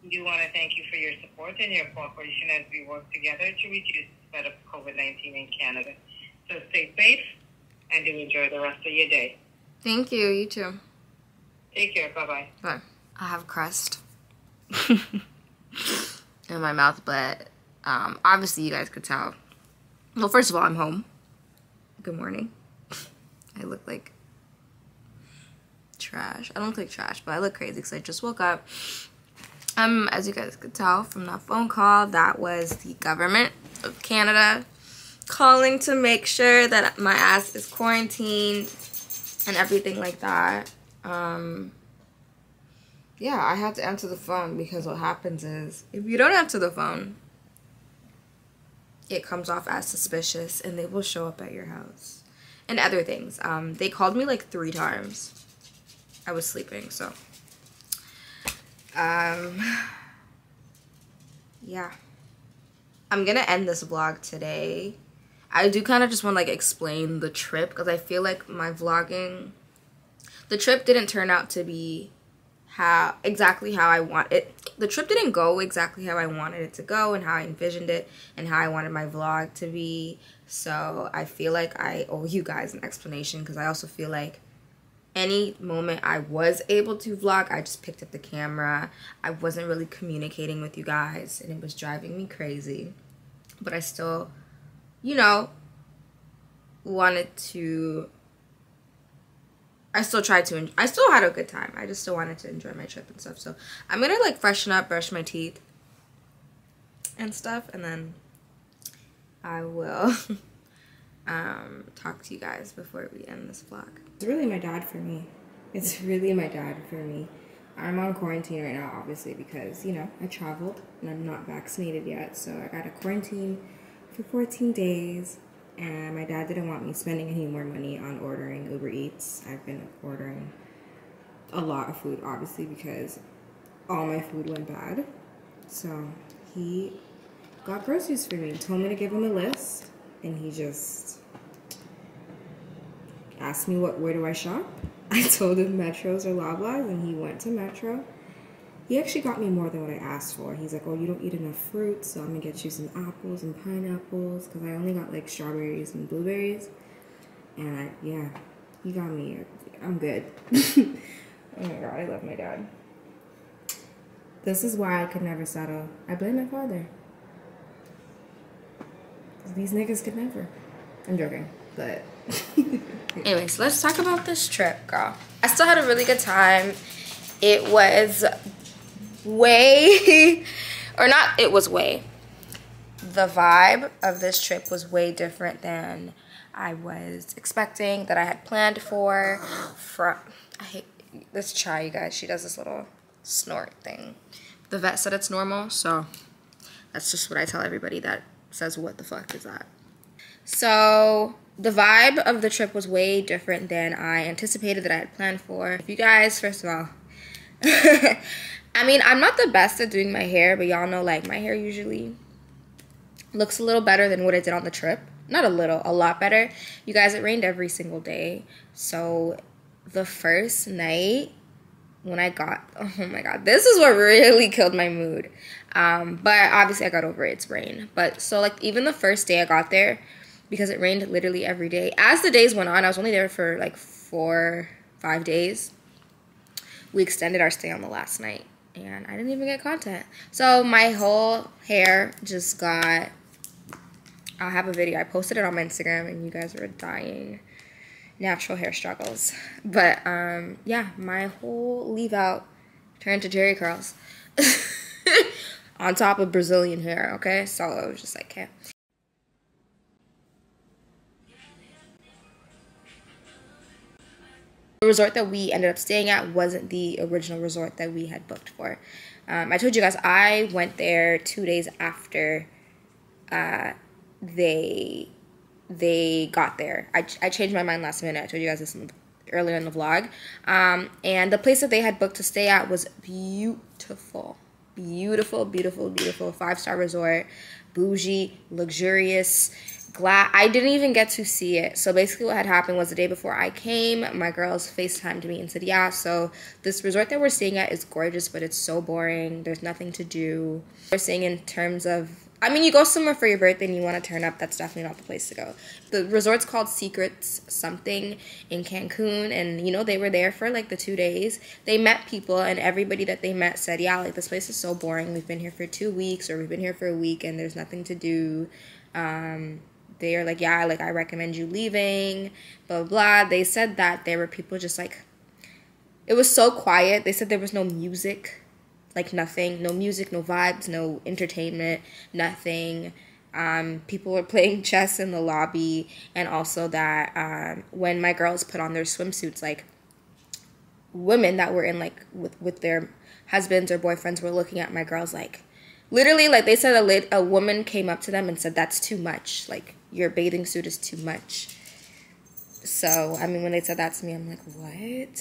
we want to thank you for your support and your cooperation as we work together to reduce the spread of COVID-19 in Canada. So stay safe and do enjoy the rest of your day. Thank you. You too. Take care. Bye-bye. Bye. I have crust in my mouth, but obviously you guys could tell. Well, first of all, I'm home. Good morning. I look like trash. I don't look like trash, but I look crazy because I just woke up. As you guys could tell from that phone call, that was the government of Canada calling to make sure that my ass is quarantined and everything like that. Yeah, I had to answer the phone because what happens is if you don't answer the phone, it comes off as suspicious and they will show up at your house. And other things. They called me like 3 times. I was sleeping, so. Yeah. I'm gonna end this vlog today. I do kind of just want to like explain the trip because I feel like my vlogging, the trip didn't turn out to be exactly how I want it. The trip didn't go exactly how I wanted it to go and how I envisioned it and how I wanted my vlog to be. So I feel like I owe you guys an explanation because I also feel like any moment I was able to vlog, I just picked up the camera. I wasn't really communicating with you guys and it was driving me crazy. But I still, you know, wanted to, I still had a good time. I just still wanted to enjoy my trip and stuff. So I'm going to like freshen up, brush my teeth and stuff. And then I will talk to you guys before we end this vlog. It's really my dad for me. It's really my dad for me. I'm on quarantine right now, obviously, because, you know, I traveled and I'm not vaccinated yet. So I got to quarantine for 14 days. And my dad didn't want me spending any more money on ordering Uber Eats. I've been ordering a lot of food, obviously, because all my food went bad. So he got groceries for me, told me to give him a list, and he just asked me where do I shop. I told him Metro's or Loblaws, and he went to Metro. He actually got me more than what I asked for. He's like, oh, you don't eat enough fruit, so I'm going to get you some apples and pineapples because I only got, like, strawberries and blueberries. And, yeah, he got me. I'm good. Oh, my God, I love my dad. This is why I could never settle. I blame my father. These niggas could never. I'm joking, but... Anyways, let's talk about this trip, girl. I still had a really good time. It was... way the vibe of this trip was way different than I was expecting, that I had planned for. I hate this Chai, you guys. She does this little snort thing. The vet said it's normal, so that's just what I tell everybody that says what the fuck is that. So the vibe of the trip was way different than I anticipated, that I had planned for. If you guys, first of all, I mean, I'm not the best at doing my hair, but y'all know, like, my hair usually looks a little better than what I did on the trip. not a little, a lot better. You guys, it rained every single day. So the first night when I got, oh my God, this is what really killed my mood. But obviously I got over it, it's rain. But so like even the first day I got there, because it rained literally every day. As the days went on, I was only there for like 4-5 days. We extended our stay on the last night and I didn't even get content. So my whole hair just got, I'll have a video. I posted it on my Instagram and you guys were dying. Natural hair struggles. But yeah, my whole leave out turned to Jerry curls on top of Brazilian hair, okay? So I was just like, okay. The resort that we ended up staying at wasn't the original resort that we had booked for. I told you guys I went there 2 days after they got there. I changed my mind last minute. I told you guys this earlier in the vlog. And the place that they had booked to stay at was beautiful. Beautiful, beautiful, beautiful. 5-star resort. Bougie, luxurious. Glad I didn't even get to see it. So basically what had happened was the day before I came, my girls FaceTimed me and said, yeah, so this resort that we're staying at is gorgeous, but it's so boring. There's nothing to do. We're staying in terms of, I mean, you go somewhere for your birthday and you want to turn up. That's definitely not the place to go. The resort's called Secrets something in Cancun. And, you know, they were there for like the 2 days. They met people and everybody that they met said, yeah, like this place is so boring. We've been here for 2 weeks or we've been here for a week and there's nothing to do. They are like, yeah, like I recommend you leaving, blah, blah. They said that there were people just like, it was so quiet. They said there was no music, like nothing, no music, no vibes, no entertainment, nothing. People were playing chess in the lobby. And also that when my girls put on their swimsuits, like women that were in like with their husbands or boyfriends were looking at my girls like, literally, like they said a woman came up to them and said, that's too much. Like, your bathing suit is too much. So, I mean, when they said that to me, I'm like, what?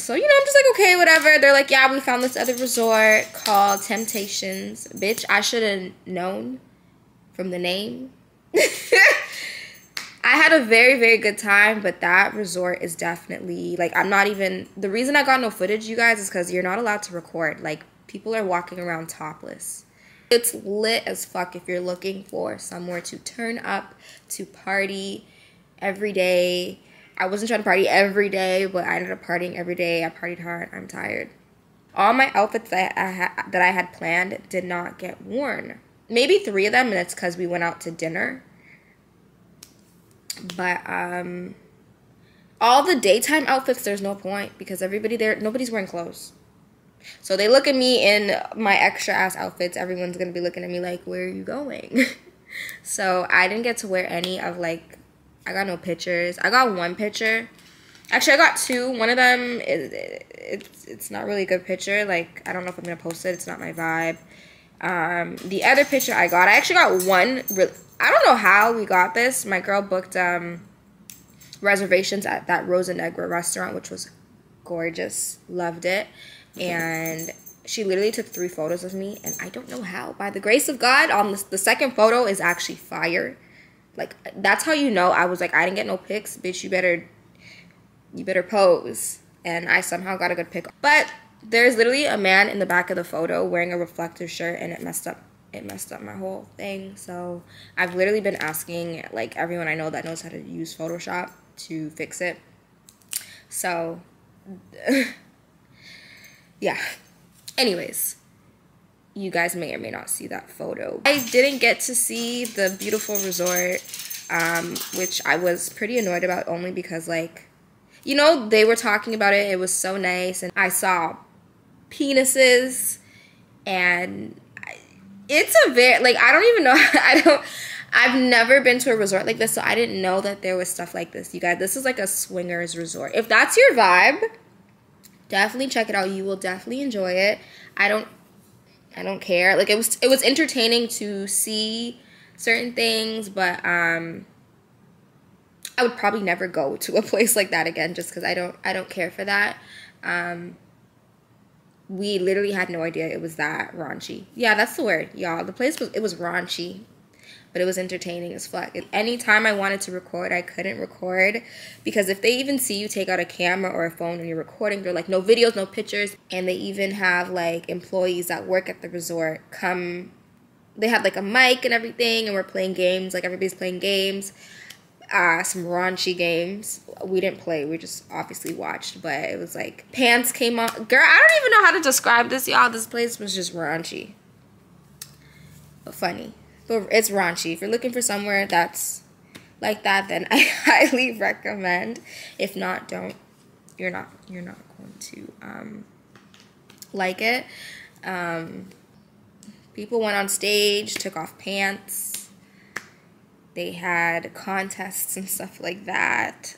So, you know, I'm just like, okay, whatever. They're like, yeah, we found this other resort called Temptations. Bitch, I should have known from the name. I had a very, very good time, but that resort is definitely, like, I'm not even, the reason I got no footage, you guys, is because you're not allowed to record, like, people are walking around topless. It's lit as fuck if you're looking for somewhere to turn up, to party every day. I wasn't trying to party every day, but I ended up partying every day. I partied hard. I'm tired. All my outfits that I had planned did not get worn. Maybe 3 of them, and it's because we went out to dinner. But all the daytime outfits, there's no point because everybody there, nobody's wearing clothes. So they look at me in my extra ass outfits. Everyone's going to be looking at me like, where are you going? So I didn't get to wear any of like, I got no pictures. I got 1 picture. Actually, I got 2. One of them, it's not really a good picture. Like, I don't know if I'm going to post it. It's not my vibe. The other picture I actually got 1. I don't know how we got this. My girl booked reservations at that Rosa Negra restaurant, which was gorgeous. Loved it. And she literally took 3 photos of me, and I don't know how. By the grace of God, on the second photo is actually fire. Like, that's how you know. I was like, I didn't get no pics. Bitch, you better pose. And I somehow got a good pic. But there's literally a man in the back of the photo wearing a reflective shirt, and it messed up my whole thing. So I've literally been asking, like, everyone I know that knows how to use Photoshop to fix it. So... yeah. Anyways, you guys may or may not see that photo. I didn't get to see the beautiful resort, which I was pretty annoyed about only because, like, you know, they were talking about it. It was so nice. And I saw penises and it's a very, like, I don't even know. I've never been to a resort like this. So I didn't know that there was stuff like this. You guys, this is like a swingers resort. If that's your vibe, definitely check it out. You will definitely enjoy it. I don't care. Like, it was entertaining to see certain things, but I would probably never go to a place like that again just because I don't care for that. We literally had no idea it was that raunchy. Yeah, that's the word, y'all. The place was raunchy. but it was entertaining as fuck. Anytime I wanted to record, I couldn't record, because if they even see you take out a camera or a phone when you're recording, they're like, no videos, no pictures. And they even have like employees that work at the resort come, they have like a mic and everything, and we're playing games, like everybody's playing games. Some raunchy games. We didn't play, we just obviously watched, but it was like pants came off. Girl, I don't even know how to describe this, y'all. This place was just raunchy. But funny. But it's raunchy. If you're looking for somewhere that's like that, then I highly recommend. If not, don't. You're not going to like it. People went on stage, took off pants. They had contests and stuff like that.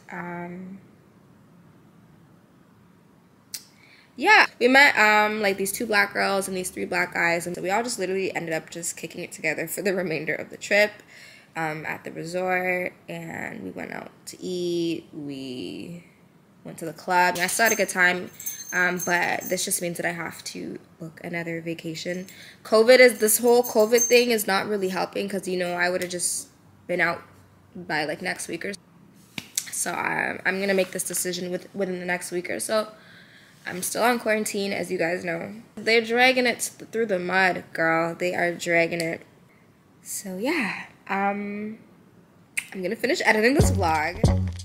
Yeah, we met like these two black girls and these three black guys, and so we all just literally ended up just kicking it together for the remainder of the trip at the resort. And we went out to eat, we went to the club, and I still had a good time, but this just means that I have to book another vacation. This whole COVID thing is not really helping, because, you know, I would have just been out by like next week or so. So I'm gonna make this decision within the next week or so. I'm still on quarantine, as you guys know. They're dragging it through the mud, girl. They are dragging it. So yeah, I'm gonna finish editing this vlog.